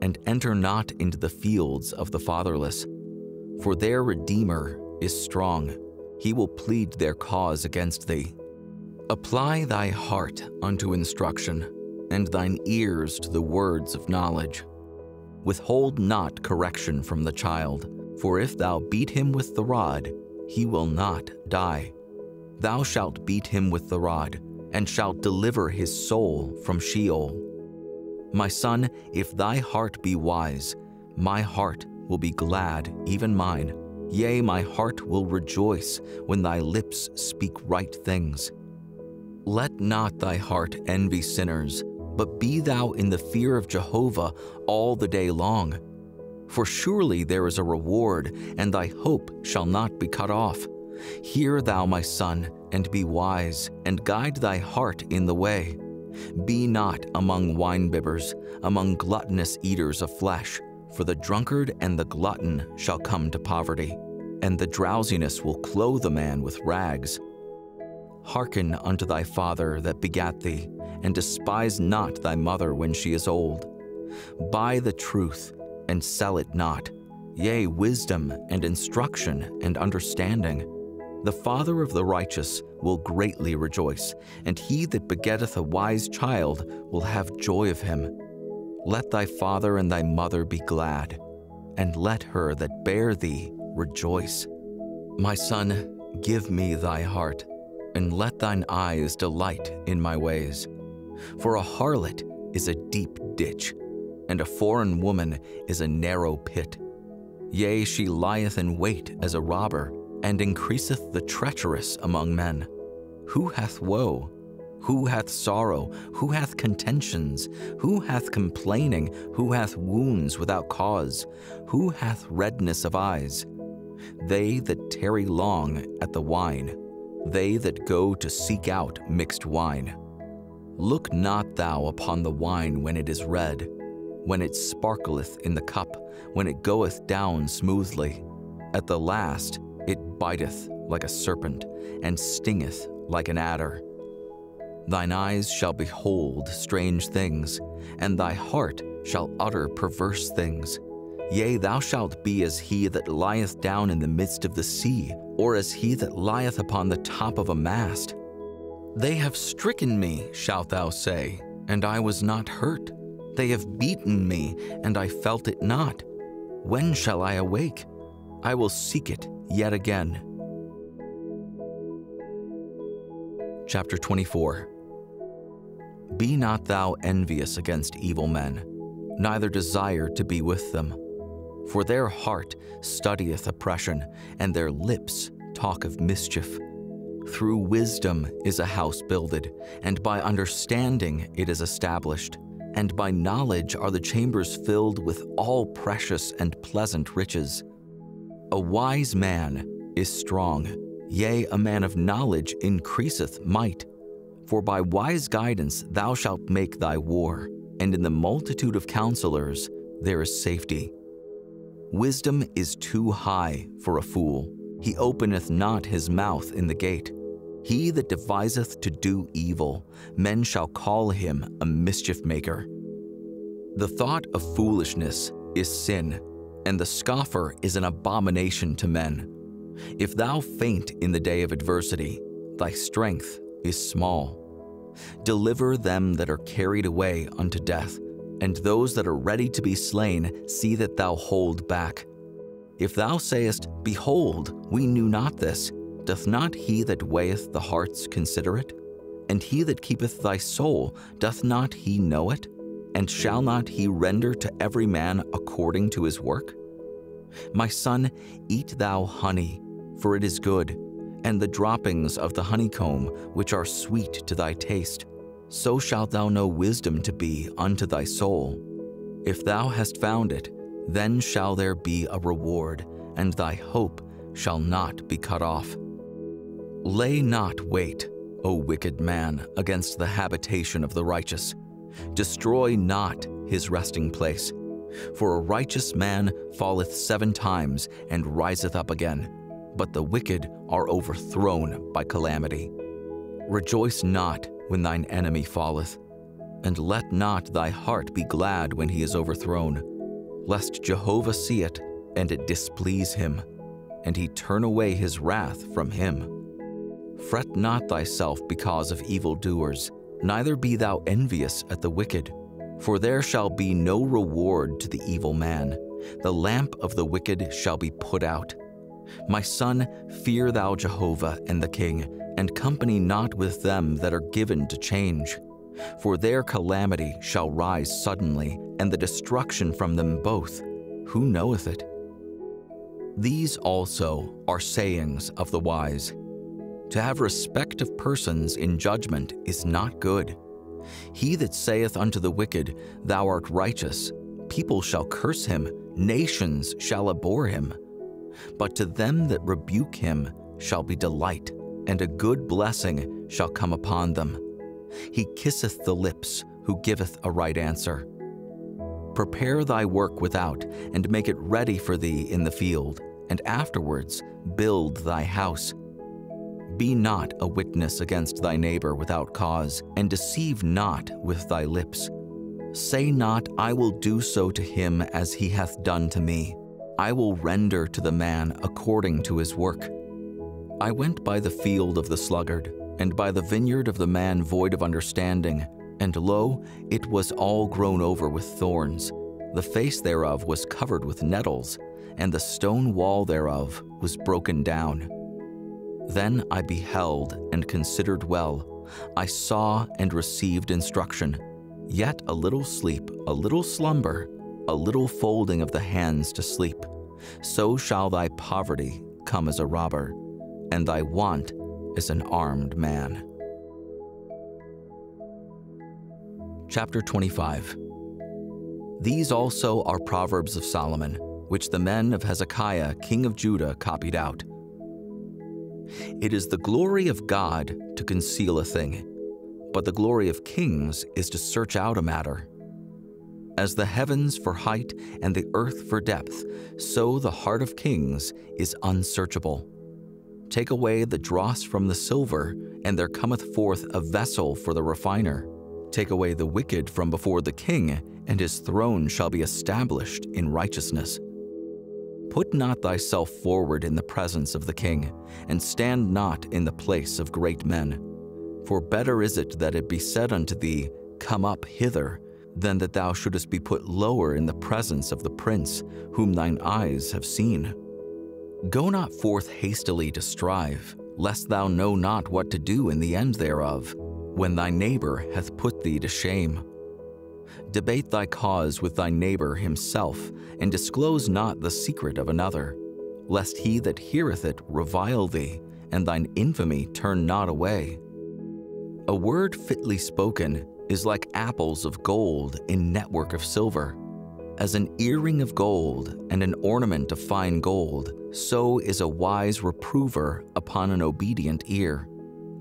and enter not into the fields of the fatherless. For their Redeemer is strong. He will plead their cause against thee. Apply thy heart unto instruction, and thine ears to the words of knowledge. Withhold not correction from the child, for if thou beat him with the rod, he will not die. Thou shalt beat him with the rod, and shalt deliver his soul from Sheol. My son, if thy heart be wise, my heart will be glad, even mine. Yea, my heart will rejoice when thy lips speak right things. Let not thy heart envy sinners, but be thou in the fear of Jehovah all the day long. For surely there is a reward, and thy hope shall not be cut off. Hear thou, my son, and be wise, and guide thy heart in the way. Be not among winebibbers, among gluttonous eaters of flesh, for the drunkard and the glutton shall come to poverty, and the drowsiness will clothe a man with rags. Hearken unto thy father that begat thee, and despise not thy mother when she is old. Buy the truth, and sell it not, yea, wisdom and instruction and understanding. The father of the righteous will greatly rejoice, and he that begetteth a wise child will have joy of him. Let thy father and thy mother be glad, and let her that bare thee rejoice. My son, give me thy heart, and let thine eyes delight in my ways. For a harlot is a deep ditch, and a foreign woman is a narrow pit. Yea, she lieth in wait as a robber, and increaseth the treacherous among men. Who hath woe? Who hath sorrow? Who hath contentions? Who hath complaining? Who hath wounds without cause? Who hath redness of eyes? They that tarry long at the wine, they that go to seek out mixed wine. Look not thou upon the wine when it is red, when it sparkleth in the cup, when it goeth down smoothly. At the last it biteth like a serpent, and stingeth like an adder. Thine eyes shall behold strange things, and thy heart shall utter perverse things. Yea, thou shalt be as he that lieth down in the midst of the sea, or as he that lieth upon the top of a mast. They have stricken me, shalt thou say, and I was not hurt. They have beaten me, and I felt it not. When shall I awake? I will seek it yet again. Chapter twenty-four. Be not thou envious against evil men, neither desire to be with them. For their heart studieth oppression, and their lips talk of mischief. Through wisdom is a house builded, and by understanding it is established. And by knowledge are the chambers filled with all precious and pleasant riches. A wise man is strong, yea, a man of knowledge increaseth might. For by wise guidance thou shalt make thy war, and in the multitude of counselors there is safety. Wisdom is too high for a fool. He openeth not his mouth in the gate. He that deviseth to do evil, men shall call him a mischief-maker. The thought of foolishness is sin, and the scoffer is an abomination to men. If thou faint in the day of adversity, thy strength is small. Deliver them that are carried away unto death, and those that are ready to be slain, see that thou hold back. If thou sayest, Behold, we knew not this, doth not he that weigheth the hearts consider it? And he that keepeth thy soul, doth not he know it? And shall not he render to every man according to his work? My son, eat thou honey, for it is good, and the droppings of the honeycomb, which are sweet to thy taste. So shalt thou know wisdom to be unto thy soul. If thou hast found it, then shall there be a reward, and thy hope shall not be cut off. Lay not wait, O wicked man, against the habitation of the righteous. Destroy not his resting place. For a righteous man falleth seven times and riseth up again, but the wicked are overthrown by calamity. Rejoice not when thine enemy falleth, and let not thy heart be glad when he is overthrown, lest Jehovah see it, and it displease him, and he turn away his wrath from him. Fret not thyself because of evildoers, neither be thou envious at the wicked, for there shall be no reward to the evil man. The lamp of the wicked shall be put out. My son, fear thou Jehovah and the king, and company not with them that are given to change. For their calamity shall rise suddenly, and the destruction from them both. Who knoweth it? These also are sayings of the wise. To have respect of persons in judgment is not good. He that saith unto the wicked, Thou art righteous, people shall curse him, nations shall abhor him. But to them that rebuke him shall be delight, and a good blessing shall come upon them. He kisseth the lips, who giveth a right answer. Prepare thy work without, and make it ready for thee in the field, and afterwards build thy house. Be not a witness against thy neighbor without cause, and deceive not with thy lips. Say not, I will do so to him as he hath done to me. I will render to the man according to his work. I went by the field of the sluggard, and by the vineyard of the man void of understanding, and lo, it was all grown over with thorns. The face thereof was covered with nettles, and the stone wall thereof was broken down. Then I beheld and considered well. I saw and received instruction. Yet a little sleep, a little slumber, a little folding of the hands to sleep. So shall thy poverty come as a robber, and thy want as an armed man. Chapter twenty-five. These also are Proverbs of Solomon, which the men of Hezekiah, king of Judah, copied out. It is the glory of God to conceal a thing, but the glory of kings is to search out a matter. As the heavens for height and the earth for depth, so the heart of kings is unsearchable. Take away the dross from the silver, and there cometh forth a vessel for the refiner. Take away the wicked from before the king, and his throne shall be established in righteousness. Put not thyself forward in the presence of the king, and stand not in the place of great men. For better is it that it be said unto thee, Come up hither, than that thou shouldest be put lower in the presence of the prince, whom thine eyes have seen. Go not forth hastily to strive, lest thou know not what to do in the end thereof, when thy neighbor hath put thee to shame. Debate thy cause with thy neighbor himself, and disclose not the secret of another, lest he that heareth it revile thee, and thine infamy turn not away. A word fitly spoken is like apples of gold in network of silver. As an earring of gold and an ornament of fine gold, so is a wise reprover upon an obedient ear.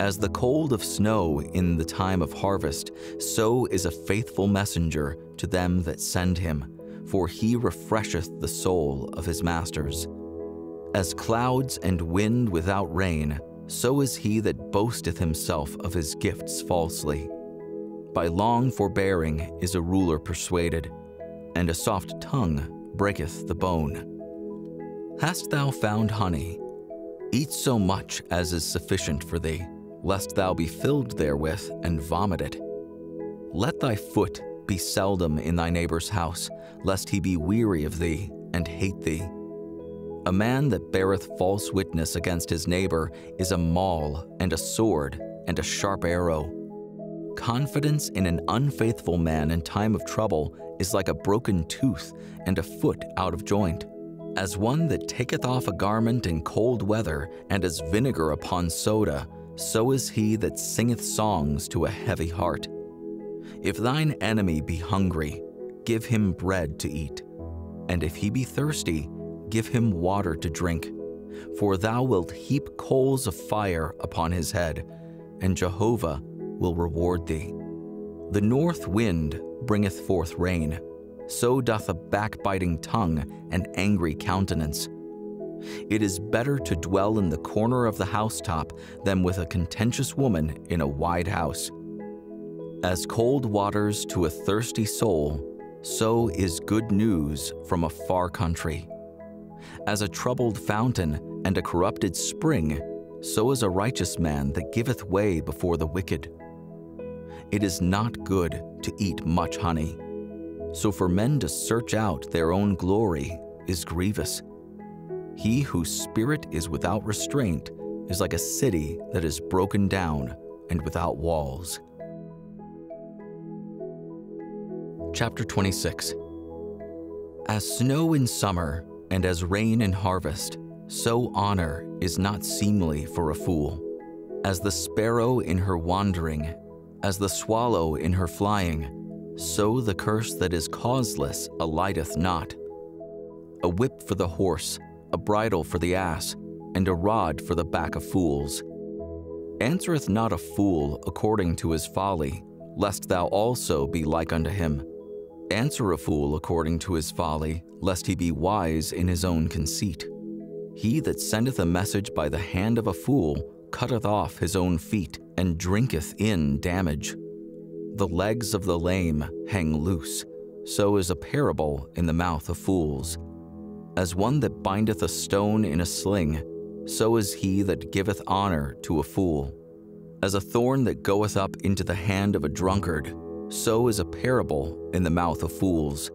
As the cold of snow in the time of harvest, so is a faithful messenger to them that send him, for he refresheth the soul of his masters. As clouds and wind without rain, so is he that boasteth himself of his gifts falsely. By long forbearing is a ruler persuaded, and a soft tongue breaketh the bone. Hast thou found honey? Eat so much as is sufficient for thee, lest thou be filled therewith and vomit it. Let thy foot be seldom in thy neighbor's house, lest he be weary of thee and hate thee. A man that beareth false witness against his neighbor is a maul and a sword and a sharp arrow. Confidence in an unfaithful man in time of trouble is like a broken tooth and a foot out of joint. As one that taketh off a garment in cold weather, and as vinegar upon soda, so is he that singeth songs to a heavy heart. If thine enemy be hungry, give him bread to eat, and if he be thirsty, give him water to drink. For thou wilt heap coals of fire upon his head, and Jehovah will reward thee. The north wind bringeth forth rain, so doth a backbiting tongue and angry countenance. It is better to dwell in the corner of the housetop than with a contentious woman in a wide house. As cold waters to a thirsty soul, so is good news from a far country. As a troubled fountain and a corrupted spring, so is a righteous man that giveth way before the wicked. It is not good to eat much honey, so for men to search out their own glory is grievous. He whose spirit is without restraint is like a city that is broken down and without walls. Chapter twenty-six. As snow in summer and as rain in harvest, so honor is not seemly for a fool. As the sparrow in her wandering, as the swallow in her flying, so the curse that is causeless alighteth not. A whip for the horse, a bridle for the ass, and a rod for the back of fools. Answereth not a fool according to his folly, lest thou also be like unto him. Answer a fool according to his folly, lest he be wise in his own conceit. He that sendeth a message by the hand of a fool cutteth off his own feet, and drinketh in damage. The legs of the lame hang loose, so is a parable in the mouth of fools. As one that bindeth a stone in a sling, so is he that giveth honor to a fool. As a thorn that goeth up into the hand of a drunkard, so is a parable in the mouth of fools.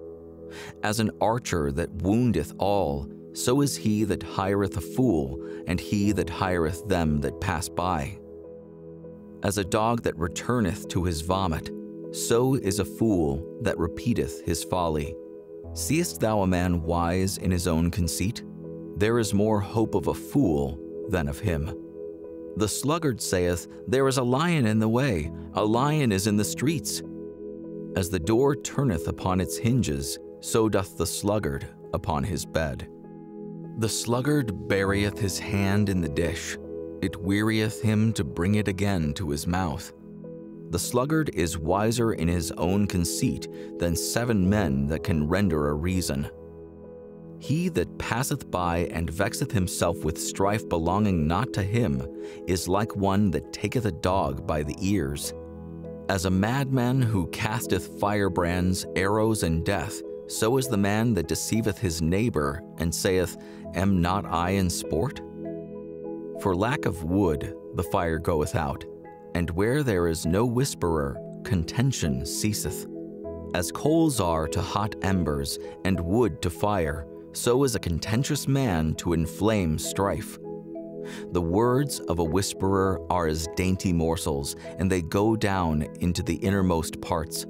As an archer that woundeth all, so is he that hireth a fool, and he that hireth them that pass by. As a dog that returneth to his vomit, so is a fool that repeateth his folly. Seest thou a man wise in his own conceit? There is more hope of a fool than of him. The sluggard saith, There is a lion in the way, a lion is in the streets. As the door turneth upon its hinges, so doth the sluggard upon his bed. The sluggard burieth his hand in the dish, it wearieth him to bring it again to his mouth. The sluggard is wiser in his own conceit than seven men that can render a reason. He that passeth by and vexeth himself with strife belonging not to him is like one that taketh a dog by the ears. As a madman who casteth firebrands, arrows, and death, so is the man that deceiveth his neighbor and saith, Am not I in sport? For lack of wood the fire goeth out, and where there is no whisperer, contention ceaseth. As coals are to hot embers, and wood to fire, so is a contentious man to inflame strife. The words of a whisperer are as dainty morsels, and they go down into the innermost parts.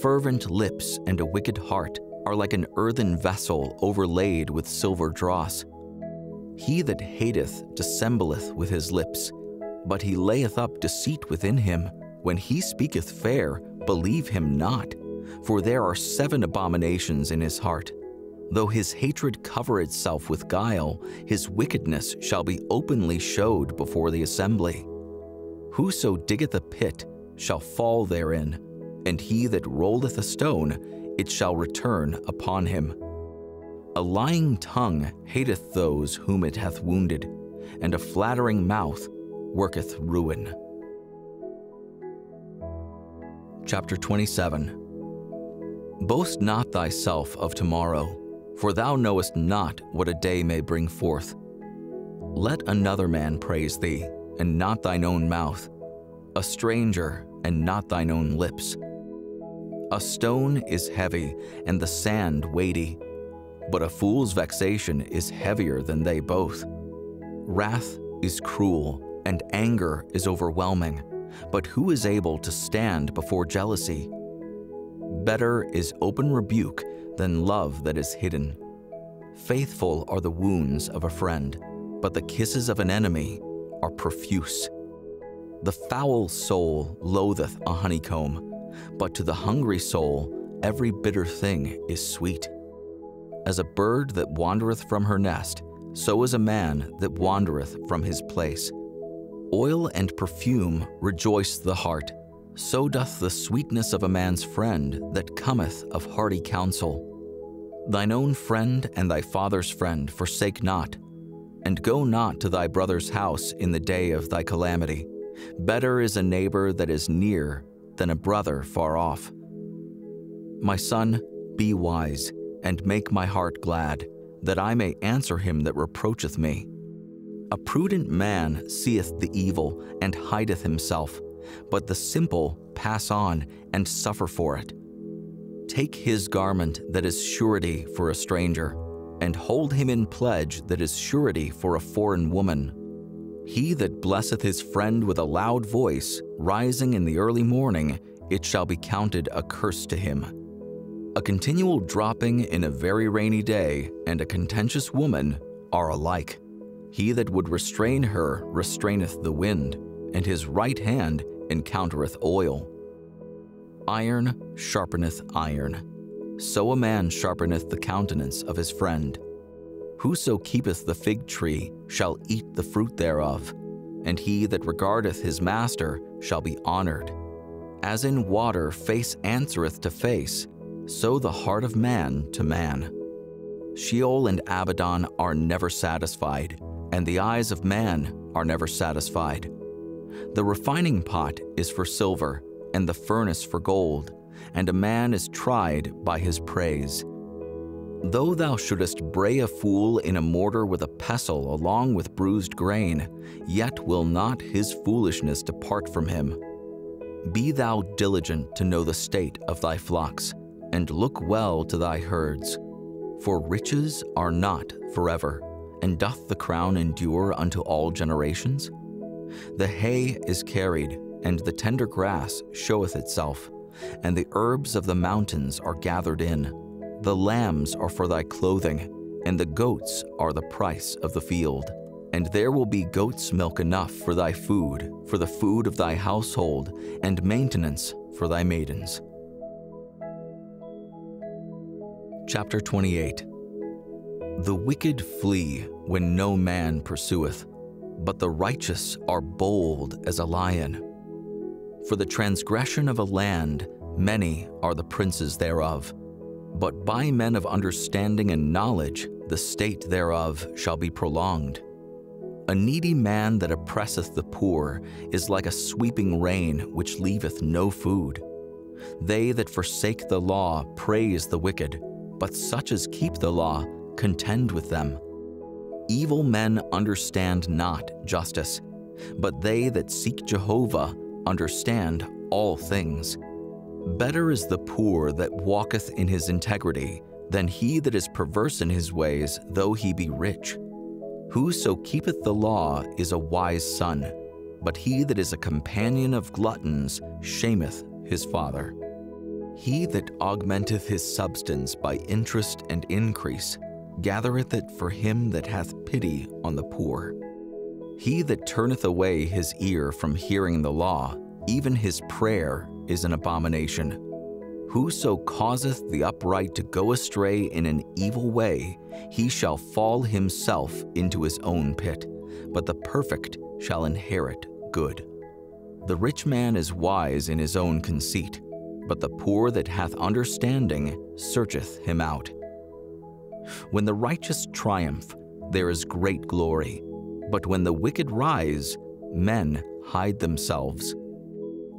Fervent lips and a wicked heart are like an earthen vessel overlaid with silver dross. He that hateth dissembleth with his lips, but he layeth up deceit within him. When he speaketh fair, believe him not, for there are seven abominations in his heart. Though his hatred cover itself with guile, his wickedness shall be openly showed before the assembly. Whoso diggeth a pit shall fall therein, and he that rolleth a stone, it shall return upon him. A lying tongue hateth those whom it hath wounded, and a flattering mouth worketh ruin. Chapter twenty-seven. Boast not thyself of tomorrow, for thou knowest not what a day may bring forth. Let another man praise thee, and not thine own mouth, a stranger, and not thine own lips. A stone is heavy, and the sand weighty, but a fool's vexation is heavier than they both. Wrath is cruel, and anger is overwhelming, but who is able to stand before jealousy? Better is open rebuke than love that is hidden. Faithful are the wounds of a friend, but the kisses of an enemy are profuse. The foul soul loatheth a honeycomb, but to the hungry soul every bitter thing is sweet. As a bird that wandereth from her nest, so is a man that wandereth from his place. Oil and perfume rejoice the heart, so doth the sweetness of a man's friend that cometh of hearty counsel. Thine own friend and thy father's friend forsake not, and go not to thy brother's house in the day of thy calamity. Better is a neighbor that is near than a brother far off. My son, be wise, and make my heart glad, that I may answer him that reproacheth me. A prudent man seeth the evil, and hideth himself, but the simple pass on, and suffer for it. Take his garment that is surety for a stranger, and hold him in pledge that is surety for a foreign woman. He that blesseth his friend with a loud voice, rising in the early morning, it shall be counted a curse to him. A continual dropping in a very rainy day and a contentious woman are alike. He that would restrain her restraineth the wind, and his right hand encountereth oil. Iron sharpeneth iron. So a man sharpeneth the countenance of his friend. Whoso keepeth the fig tree shall eat the fruit thereof, and he that regardeth his master shall be honored. As in water face answereth to face, so the heart of man to man. Sheol and Abaddon are never satisfied, and the eyes of man are never satisfied. The refining pot is for silver, and the furnace for gold, and a man is tried by his praise. Though thou shouldest bray a fool in a mortar with a pestle along with bruised grain, yet will not his foolishness depart from him. Be thou diligent to know the state of thy flocks, and look well to thy herds. For riches are not forever, and doth the crown endure unto all generations? The hay is carried, and the tender grass showeth itself, and the herbs of the mountains are gathered in. The lambs are for thy clothing, and the goats are the price of the field. And there will be goat's milk enough for thy food, for the food of thy household, and maintenance for thy maidens. Chapter twenty-eight. The wicked flee when no man pursueth, but the righteous are bold as a lion. For the transgression of a land, many are the princes thereof. But by men of understanding and knowledge, the state thereof shall be prolonged. A needy man that oppresseth the poor is like a sweeping rain which leaveth no food. They that forsake the law praise the wicked, but such as keep the law contend with them. Evil men understand not justice, but they that seek Jehovah understand all things. Better is the poor that walketh in his integrity than he that is perverse in his ways, though he be rich. Whoso keepeth the law is a wise son, but he that is a companion of gluttons shameth his father. He that augmenteth his substance by interest and increase gathereth it for him that hath pity on the poor. He that turneth away his ear from hearing the law, even his prayer is an abomination. Whoso causeth the upright to go astray in an evil way, he shall fall himself into his own pit, but the perfect shall inherit good. The rich man is wise in his own conceit, but the poor that hath understanding searcheth him out. When the righteous triumph, there is great glory, but when the wicked rise, men hide themselves.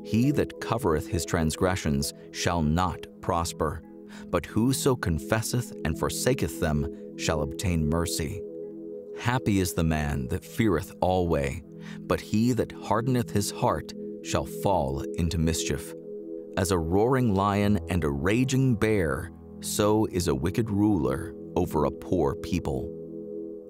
He that covereth his transgressions shall not prosper, but whoso confesseth and forsaketh them shall obtain mercy. Happy is the man that feareth alway, but he that hardeneth his heart shall fall into mischief. As a roaring lion and a raging bear, so is a wicked ruler over a poor people.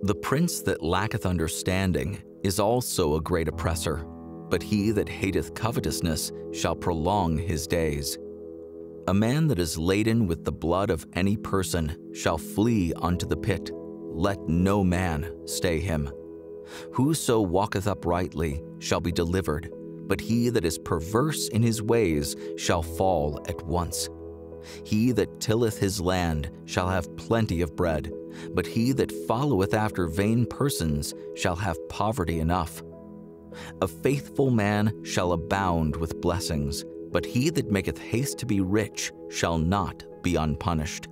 The prince that lacketh understanding is also a great oppressor, but he that hateth covetousness shall prolong his days. A man that is laden with the blood of any person shall flee unto the pit. Let no man stay him. Whoso walketh uprightly shall be delivered, but he that is perverse in his ways shall fall at once. He that tilleth his land shall have plenty of bread, but he that followeth after vain persons shall have poverty enough. A faithful man shall abound with blessings, but he that maketh haste to be rich shall not be unpunished.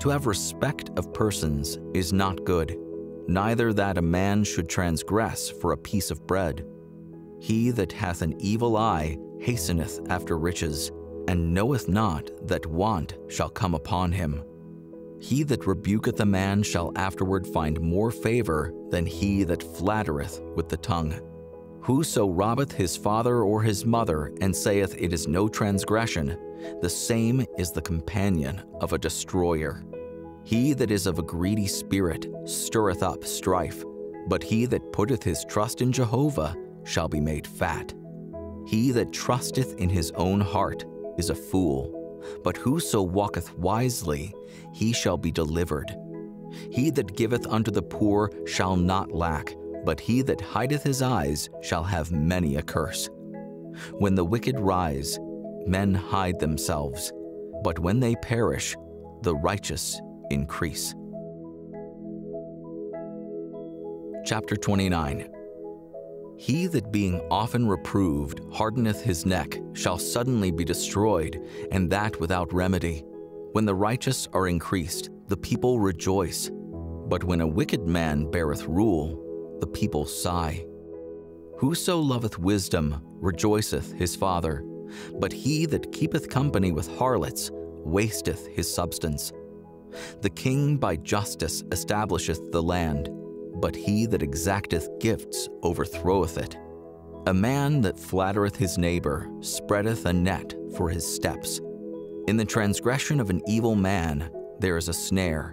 To have respect of persons is not good, neither that a man should transgress for a piece of bread. He that hath an evil eye hasteneth after riches, and knoweth not that want shall come upon him. He that rebuketh a man shall afterward find more favor than he that flattereth with the tongue. Whoso robbeth his father or his mother, and saith it is no transgression, the same is the companion of a destroyer. He that is of a greedy spirit stirreth up strife, but he that putteth his trust in Jehovah shall be made fat. He that trusteth in his own heart is a fool, but whoso walketh wisely, he shall be delivered. He that giveth unto the poor shall not lack, but he that hideth his eyes shall have many a curse. When the wicked rise, men hide themselves, but when they perish, the righteous increase. Chapter twenty-nine. He that being often reproved hardeneth his neck shall suddenly be destroyed, and that without remedy. When the righteous are increased, the people rejoice, but when a wicked man beareth rule, the people sigh. Whoso loveth wisdom rejoiceth his father, but he that keepeth company with harlots wasteth his substance. The king by justice establisheth the land, but he that exacteth gifts overthroweth it. A man that flattereth his neighbor spreadeth a net for his steps. In the transgression of an evil man there is a snare,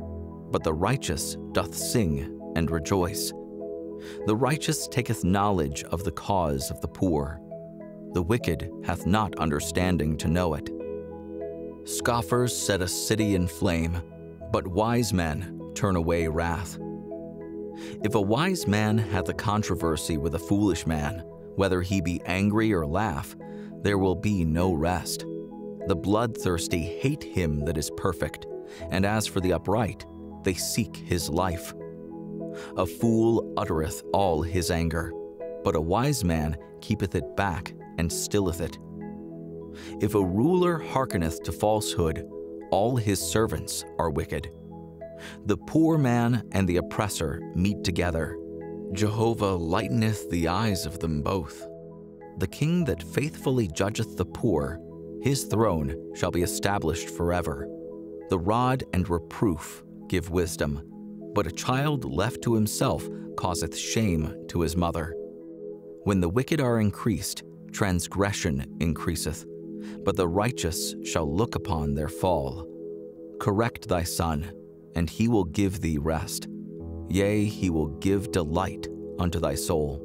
but the righteous doth sing and rejoice. The righteous taketh knowledge of the cause of the poor. The wicked hath not understanding to know it. Scoffers set a city in flame, but wise men turn away wrath. If a wise man hath a controversy with a foolish man, whether he be angry or laugh, there will be no rest. The bloodthirsty hate him that is perfect, and as for the upright, they seek his life. A fool uttereth all his anger, but a wise man keepeth it back and stilleth it. If a ruler hearkeneth to falsehood, all his servants are wicked. The poor man and the oppressor meet together. Jehovah lighteneth the eyes of them both. The king that faithfully judgeth the poor, his throne shall be established forever. The rod and reproof give wisdom, but a child left to himself causeth shame to his mother. When the wicked are increased, transgression increaseth, but the righteous shall look upon their fall. Correct thy son, and he will give thee rest. Yea, he will give delight unto thy soul.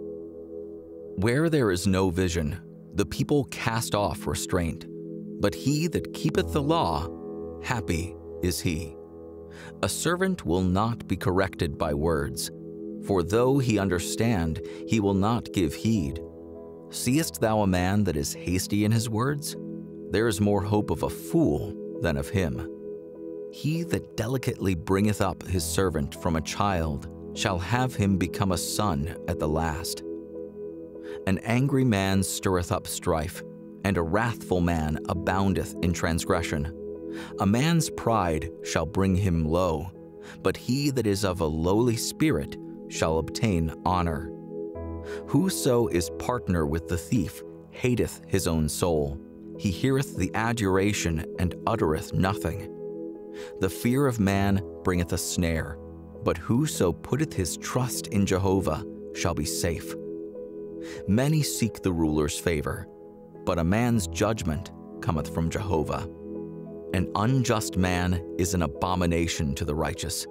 Where there is no vision, the people cast off restraint, but he that keepeth the law, happy is he. A servant will not be corrected by words, for though he understand, he will not give heed. Seest thou a man that is hasty in his words? There is more hope of a fool than of him. He that delicately bringeth up his servant from a child shall have him become a son at the last. An angry man stirreth up strife, and a wrathful man aboundeth in transgression. A man's pride shall bring him low, but he that is of a lowly spirit shall obtain honor. Whoso is partner with the thief hateth his own soul. He heareth the adjuration and uttereth nothing. The fear of man bringeth a snare, but whoso putteth his trust in Jehovah shall be safe. Many seek the ruler's favor, but a man's judgment cometh from Jehovah. An unjust man is an abomination to the righteous,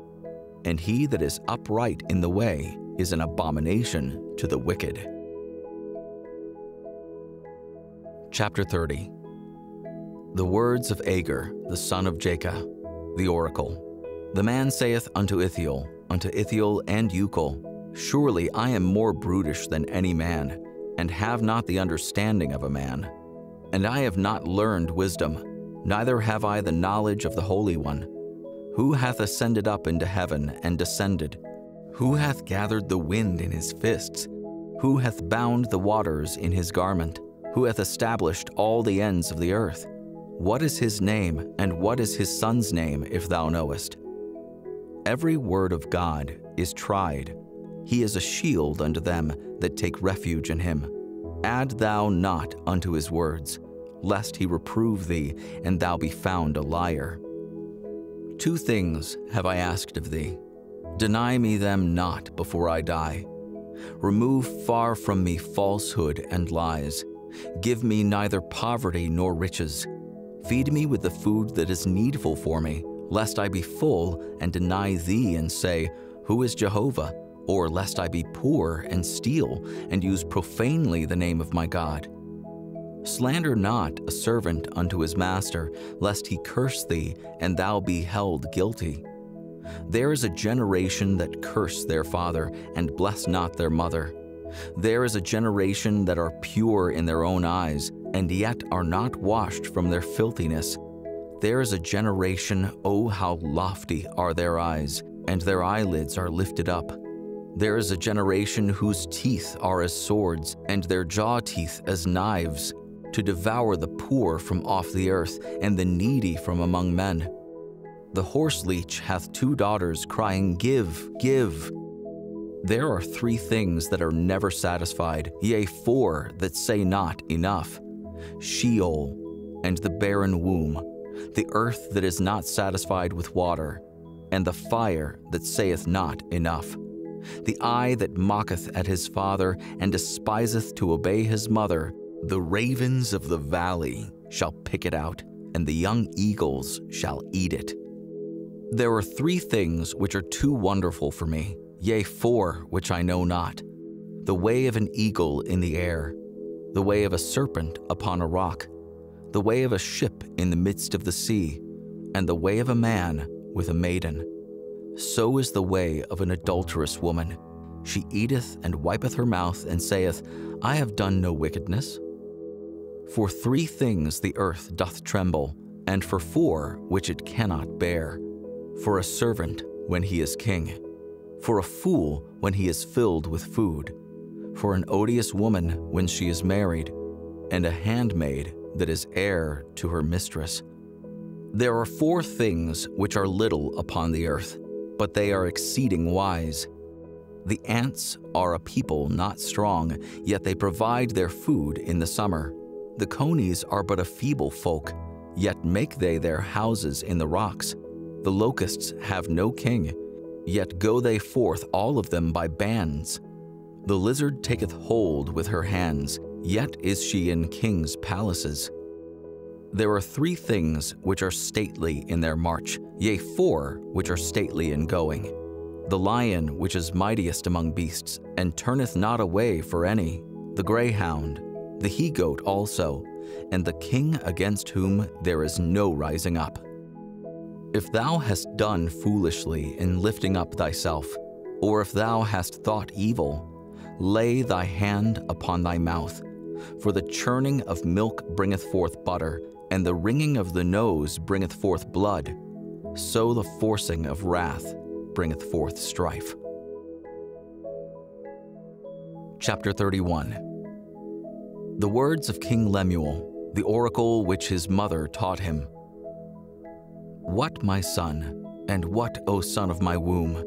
and he that is upright in the way is an abomination to the wicked. Chapter thirty. The words of Agur, the son of Jakeh, the oracle. The man saith unto Ithiel, unto Ithiel and Ucal, Surely I am more brutish than any man, and have not the understanding of a man. And I have not learned wisdom, neither have I the knowledge of the Holy One. Who hath ascended up into heaven and descended? Who hath gathered the wind in his fists? Who hath bound the waters in his garment? Who hath established all the ends of the earth? What is his name, and what is his son's name, if thou knowest? Every word of God is tried. He is a shield unto them that take refuge in him. Add thou not unto his words, lest he reprove thee, and thou be found a liar. Two things have I asked of thee. Deny me them not before I die. Remove far from me falsehood and lies. Give me neither poverty nor riches. Feed me with the food that is needful for me, lest I be full and deny thee and say, Who is Jehovah? Or lest I be poor and steal and use profanely the name of my God. Slander not a servant unto his master, lest he curse thee and thou be held guilty. There is a generation that curse their father and bless not their mother. There is a generation that are pure in their own eyes and yet are not washed from their filthiness. There is a generation, oh, how lofty are their eyes, and their eyelids are lifted up. There is a generation whose teeth are as swords, and their jaw teeth as knives, to devour the poor from off the earth, and the needy from among men. The horse leech hath two daughters, crying, Give, give. There are three things that are never satisfied, yea, four that say not enough: Sheol, and the barren womb, the earth that is not satisfied with water, and the fire that saith not enough. The eye that mocketh at his father, and despiseth to obey his mother, the ravens of the valley shall pick it out, and the young eagles shall eat it. There are three things which are too wonderful for me, yea, four which I know not: the way of an eagle in the air, the way of a serpent upon a rock, the way of a ship in the midst of the sea, and the way of a man with a maiden. So is the way of an adulterous woman. She eateth and wipeth her mouth, and saith, I have done no wickedness. For three things the earth doth tremble, and for four which it cannot bear: for a servant when he is king, for a fool when he is filled with food, for an odious woman when she is married, and a handmaid that is heir to her mistress. There are four things which are little upon the earth, but they are exceeding wise. The ants are a people not strong, yet they provide their food in the summer. The conies are but a feeble folk, yet make they their houses in the rocks. The locusts have no king, yet go they forth all of them by bands. The lizard taketh hold with her hands, yet is she in kings' palaces. There are three things which are stately in their march, yea, four which are stately in going: the lion, which is mightiest among beasts, and turneth not away for any, the greyhound, the he-goat also, and the king against whom there is no rising up. If thou hast done foolishly in lifting up thyself, or if thou hast thought evil, lay thy hand upon thy mouth. For the churning of milk bringeth forth butter, and the wringing of the nose bringeth forth blood. So the forcing of wrath bringeth forth strife. Chapter thirty-one. The words of King Lemuel, the oracle which his mother taught him. What, my son, and what, O son of my womb?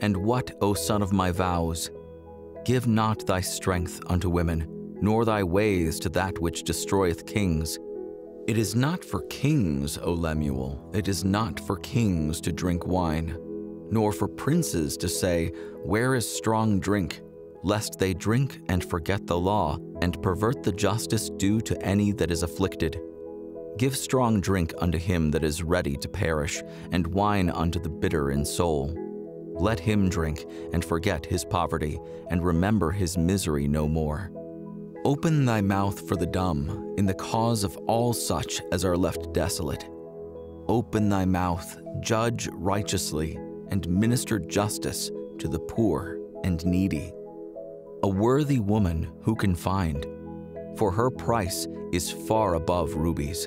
And what, O son of my vows? Give not thy strength unto women, nor thy ways to that which destroyeth kings. It is not for kings, O Lemuel, it is not for kings to drink wine, nor for princes to say, Where is strong drink? Lest they drink and forget the law, and pervert the justice due to any that is afflicted. Give strong drink unto him that is ready to perish, and wine unto the bitter in soul. Let him drink, and forget his poverty, and remember his misery no more. Open thy mouth for the dumb, in the cause of all such as are left desolate. Open thy mouth, judge righteously, and minister justice to the poor and needy. A worthy woman who can find? For her price is far above rubies.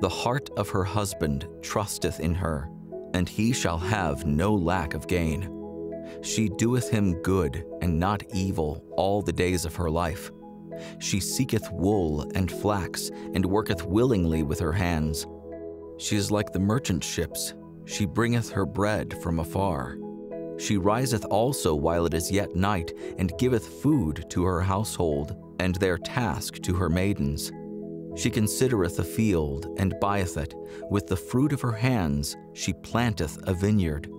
The heart of her husband trusteth in her, and he shall have no lack of gain. She doeth him good and not evil all the days of her life. She seeketh wool and flax, and worketh willingly with her hands. She is like the merchant ships, she bringeth her bread from afar. She riseth also while it is yet night, and giveth food to her household, and their task to her maidens. She considereth a field, and buyeth it. With the fruit of her hands she planteth a vineyard.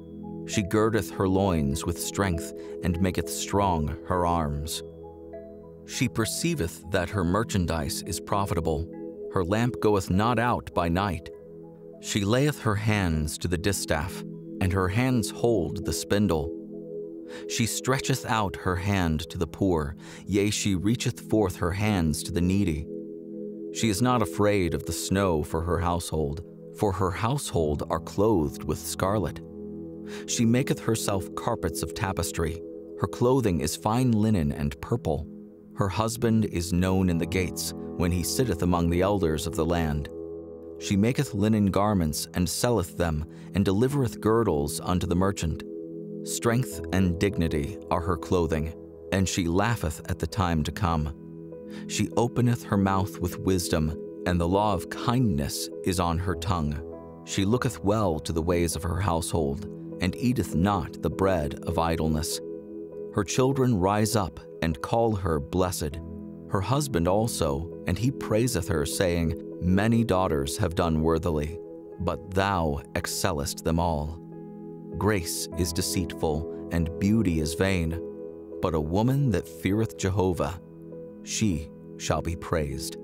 She girdeth her loins with strength, and maketh strong her arms. She perceiveth that her merchandise is profitable. Her lamp goeth not out by night. She layeth her hands to the distaff, and her hands hold the spindle. She stretcheth out her hand to the poor, yea, she reacheth forth her hands to the needy. She is not afraid of the snow for her household, for her household are clothed with scarlet. She maketh herself carpets of tapestry, her clothing is fine linen and purple. Her husband is known in the gates, when he sitteth among the elders of the land. She maketh linen garments, and selleth them, and delivereth girdles unto the merchant. Strength and dignity are her clothing, and she laugheth at the time to come. She openeth her mouth with wisdom, and the law of kindness is on her tongue. She looketh well to the ways of her household, and eateth not the bread of idleness. Her children rise up, and call her blessed. Her husband also, and he praiseth her, saying, Many daughters have done worthily, but thou excellest them all. Grace is deceitful, and beauty is vain, but a woman that feareth Jehovah, she shall be praised.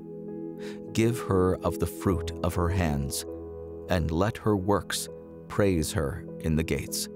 Give her of the fruit of her hands, and let her works praise her in the gates.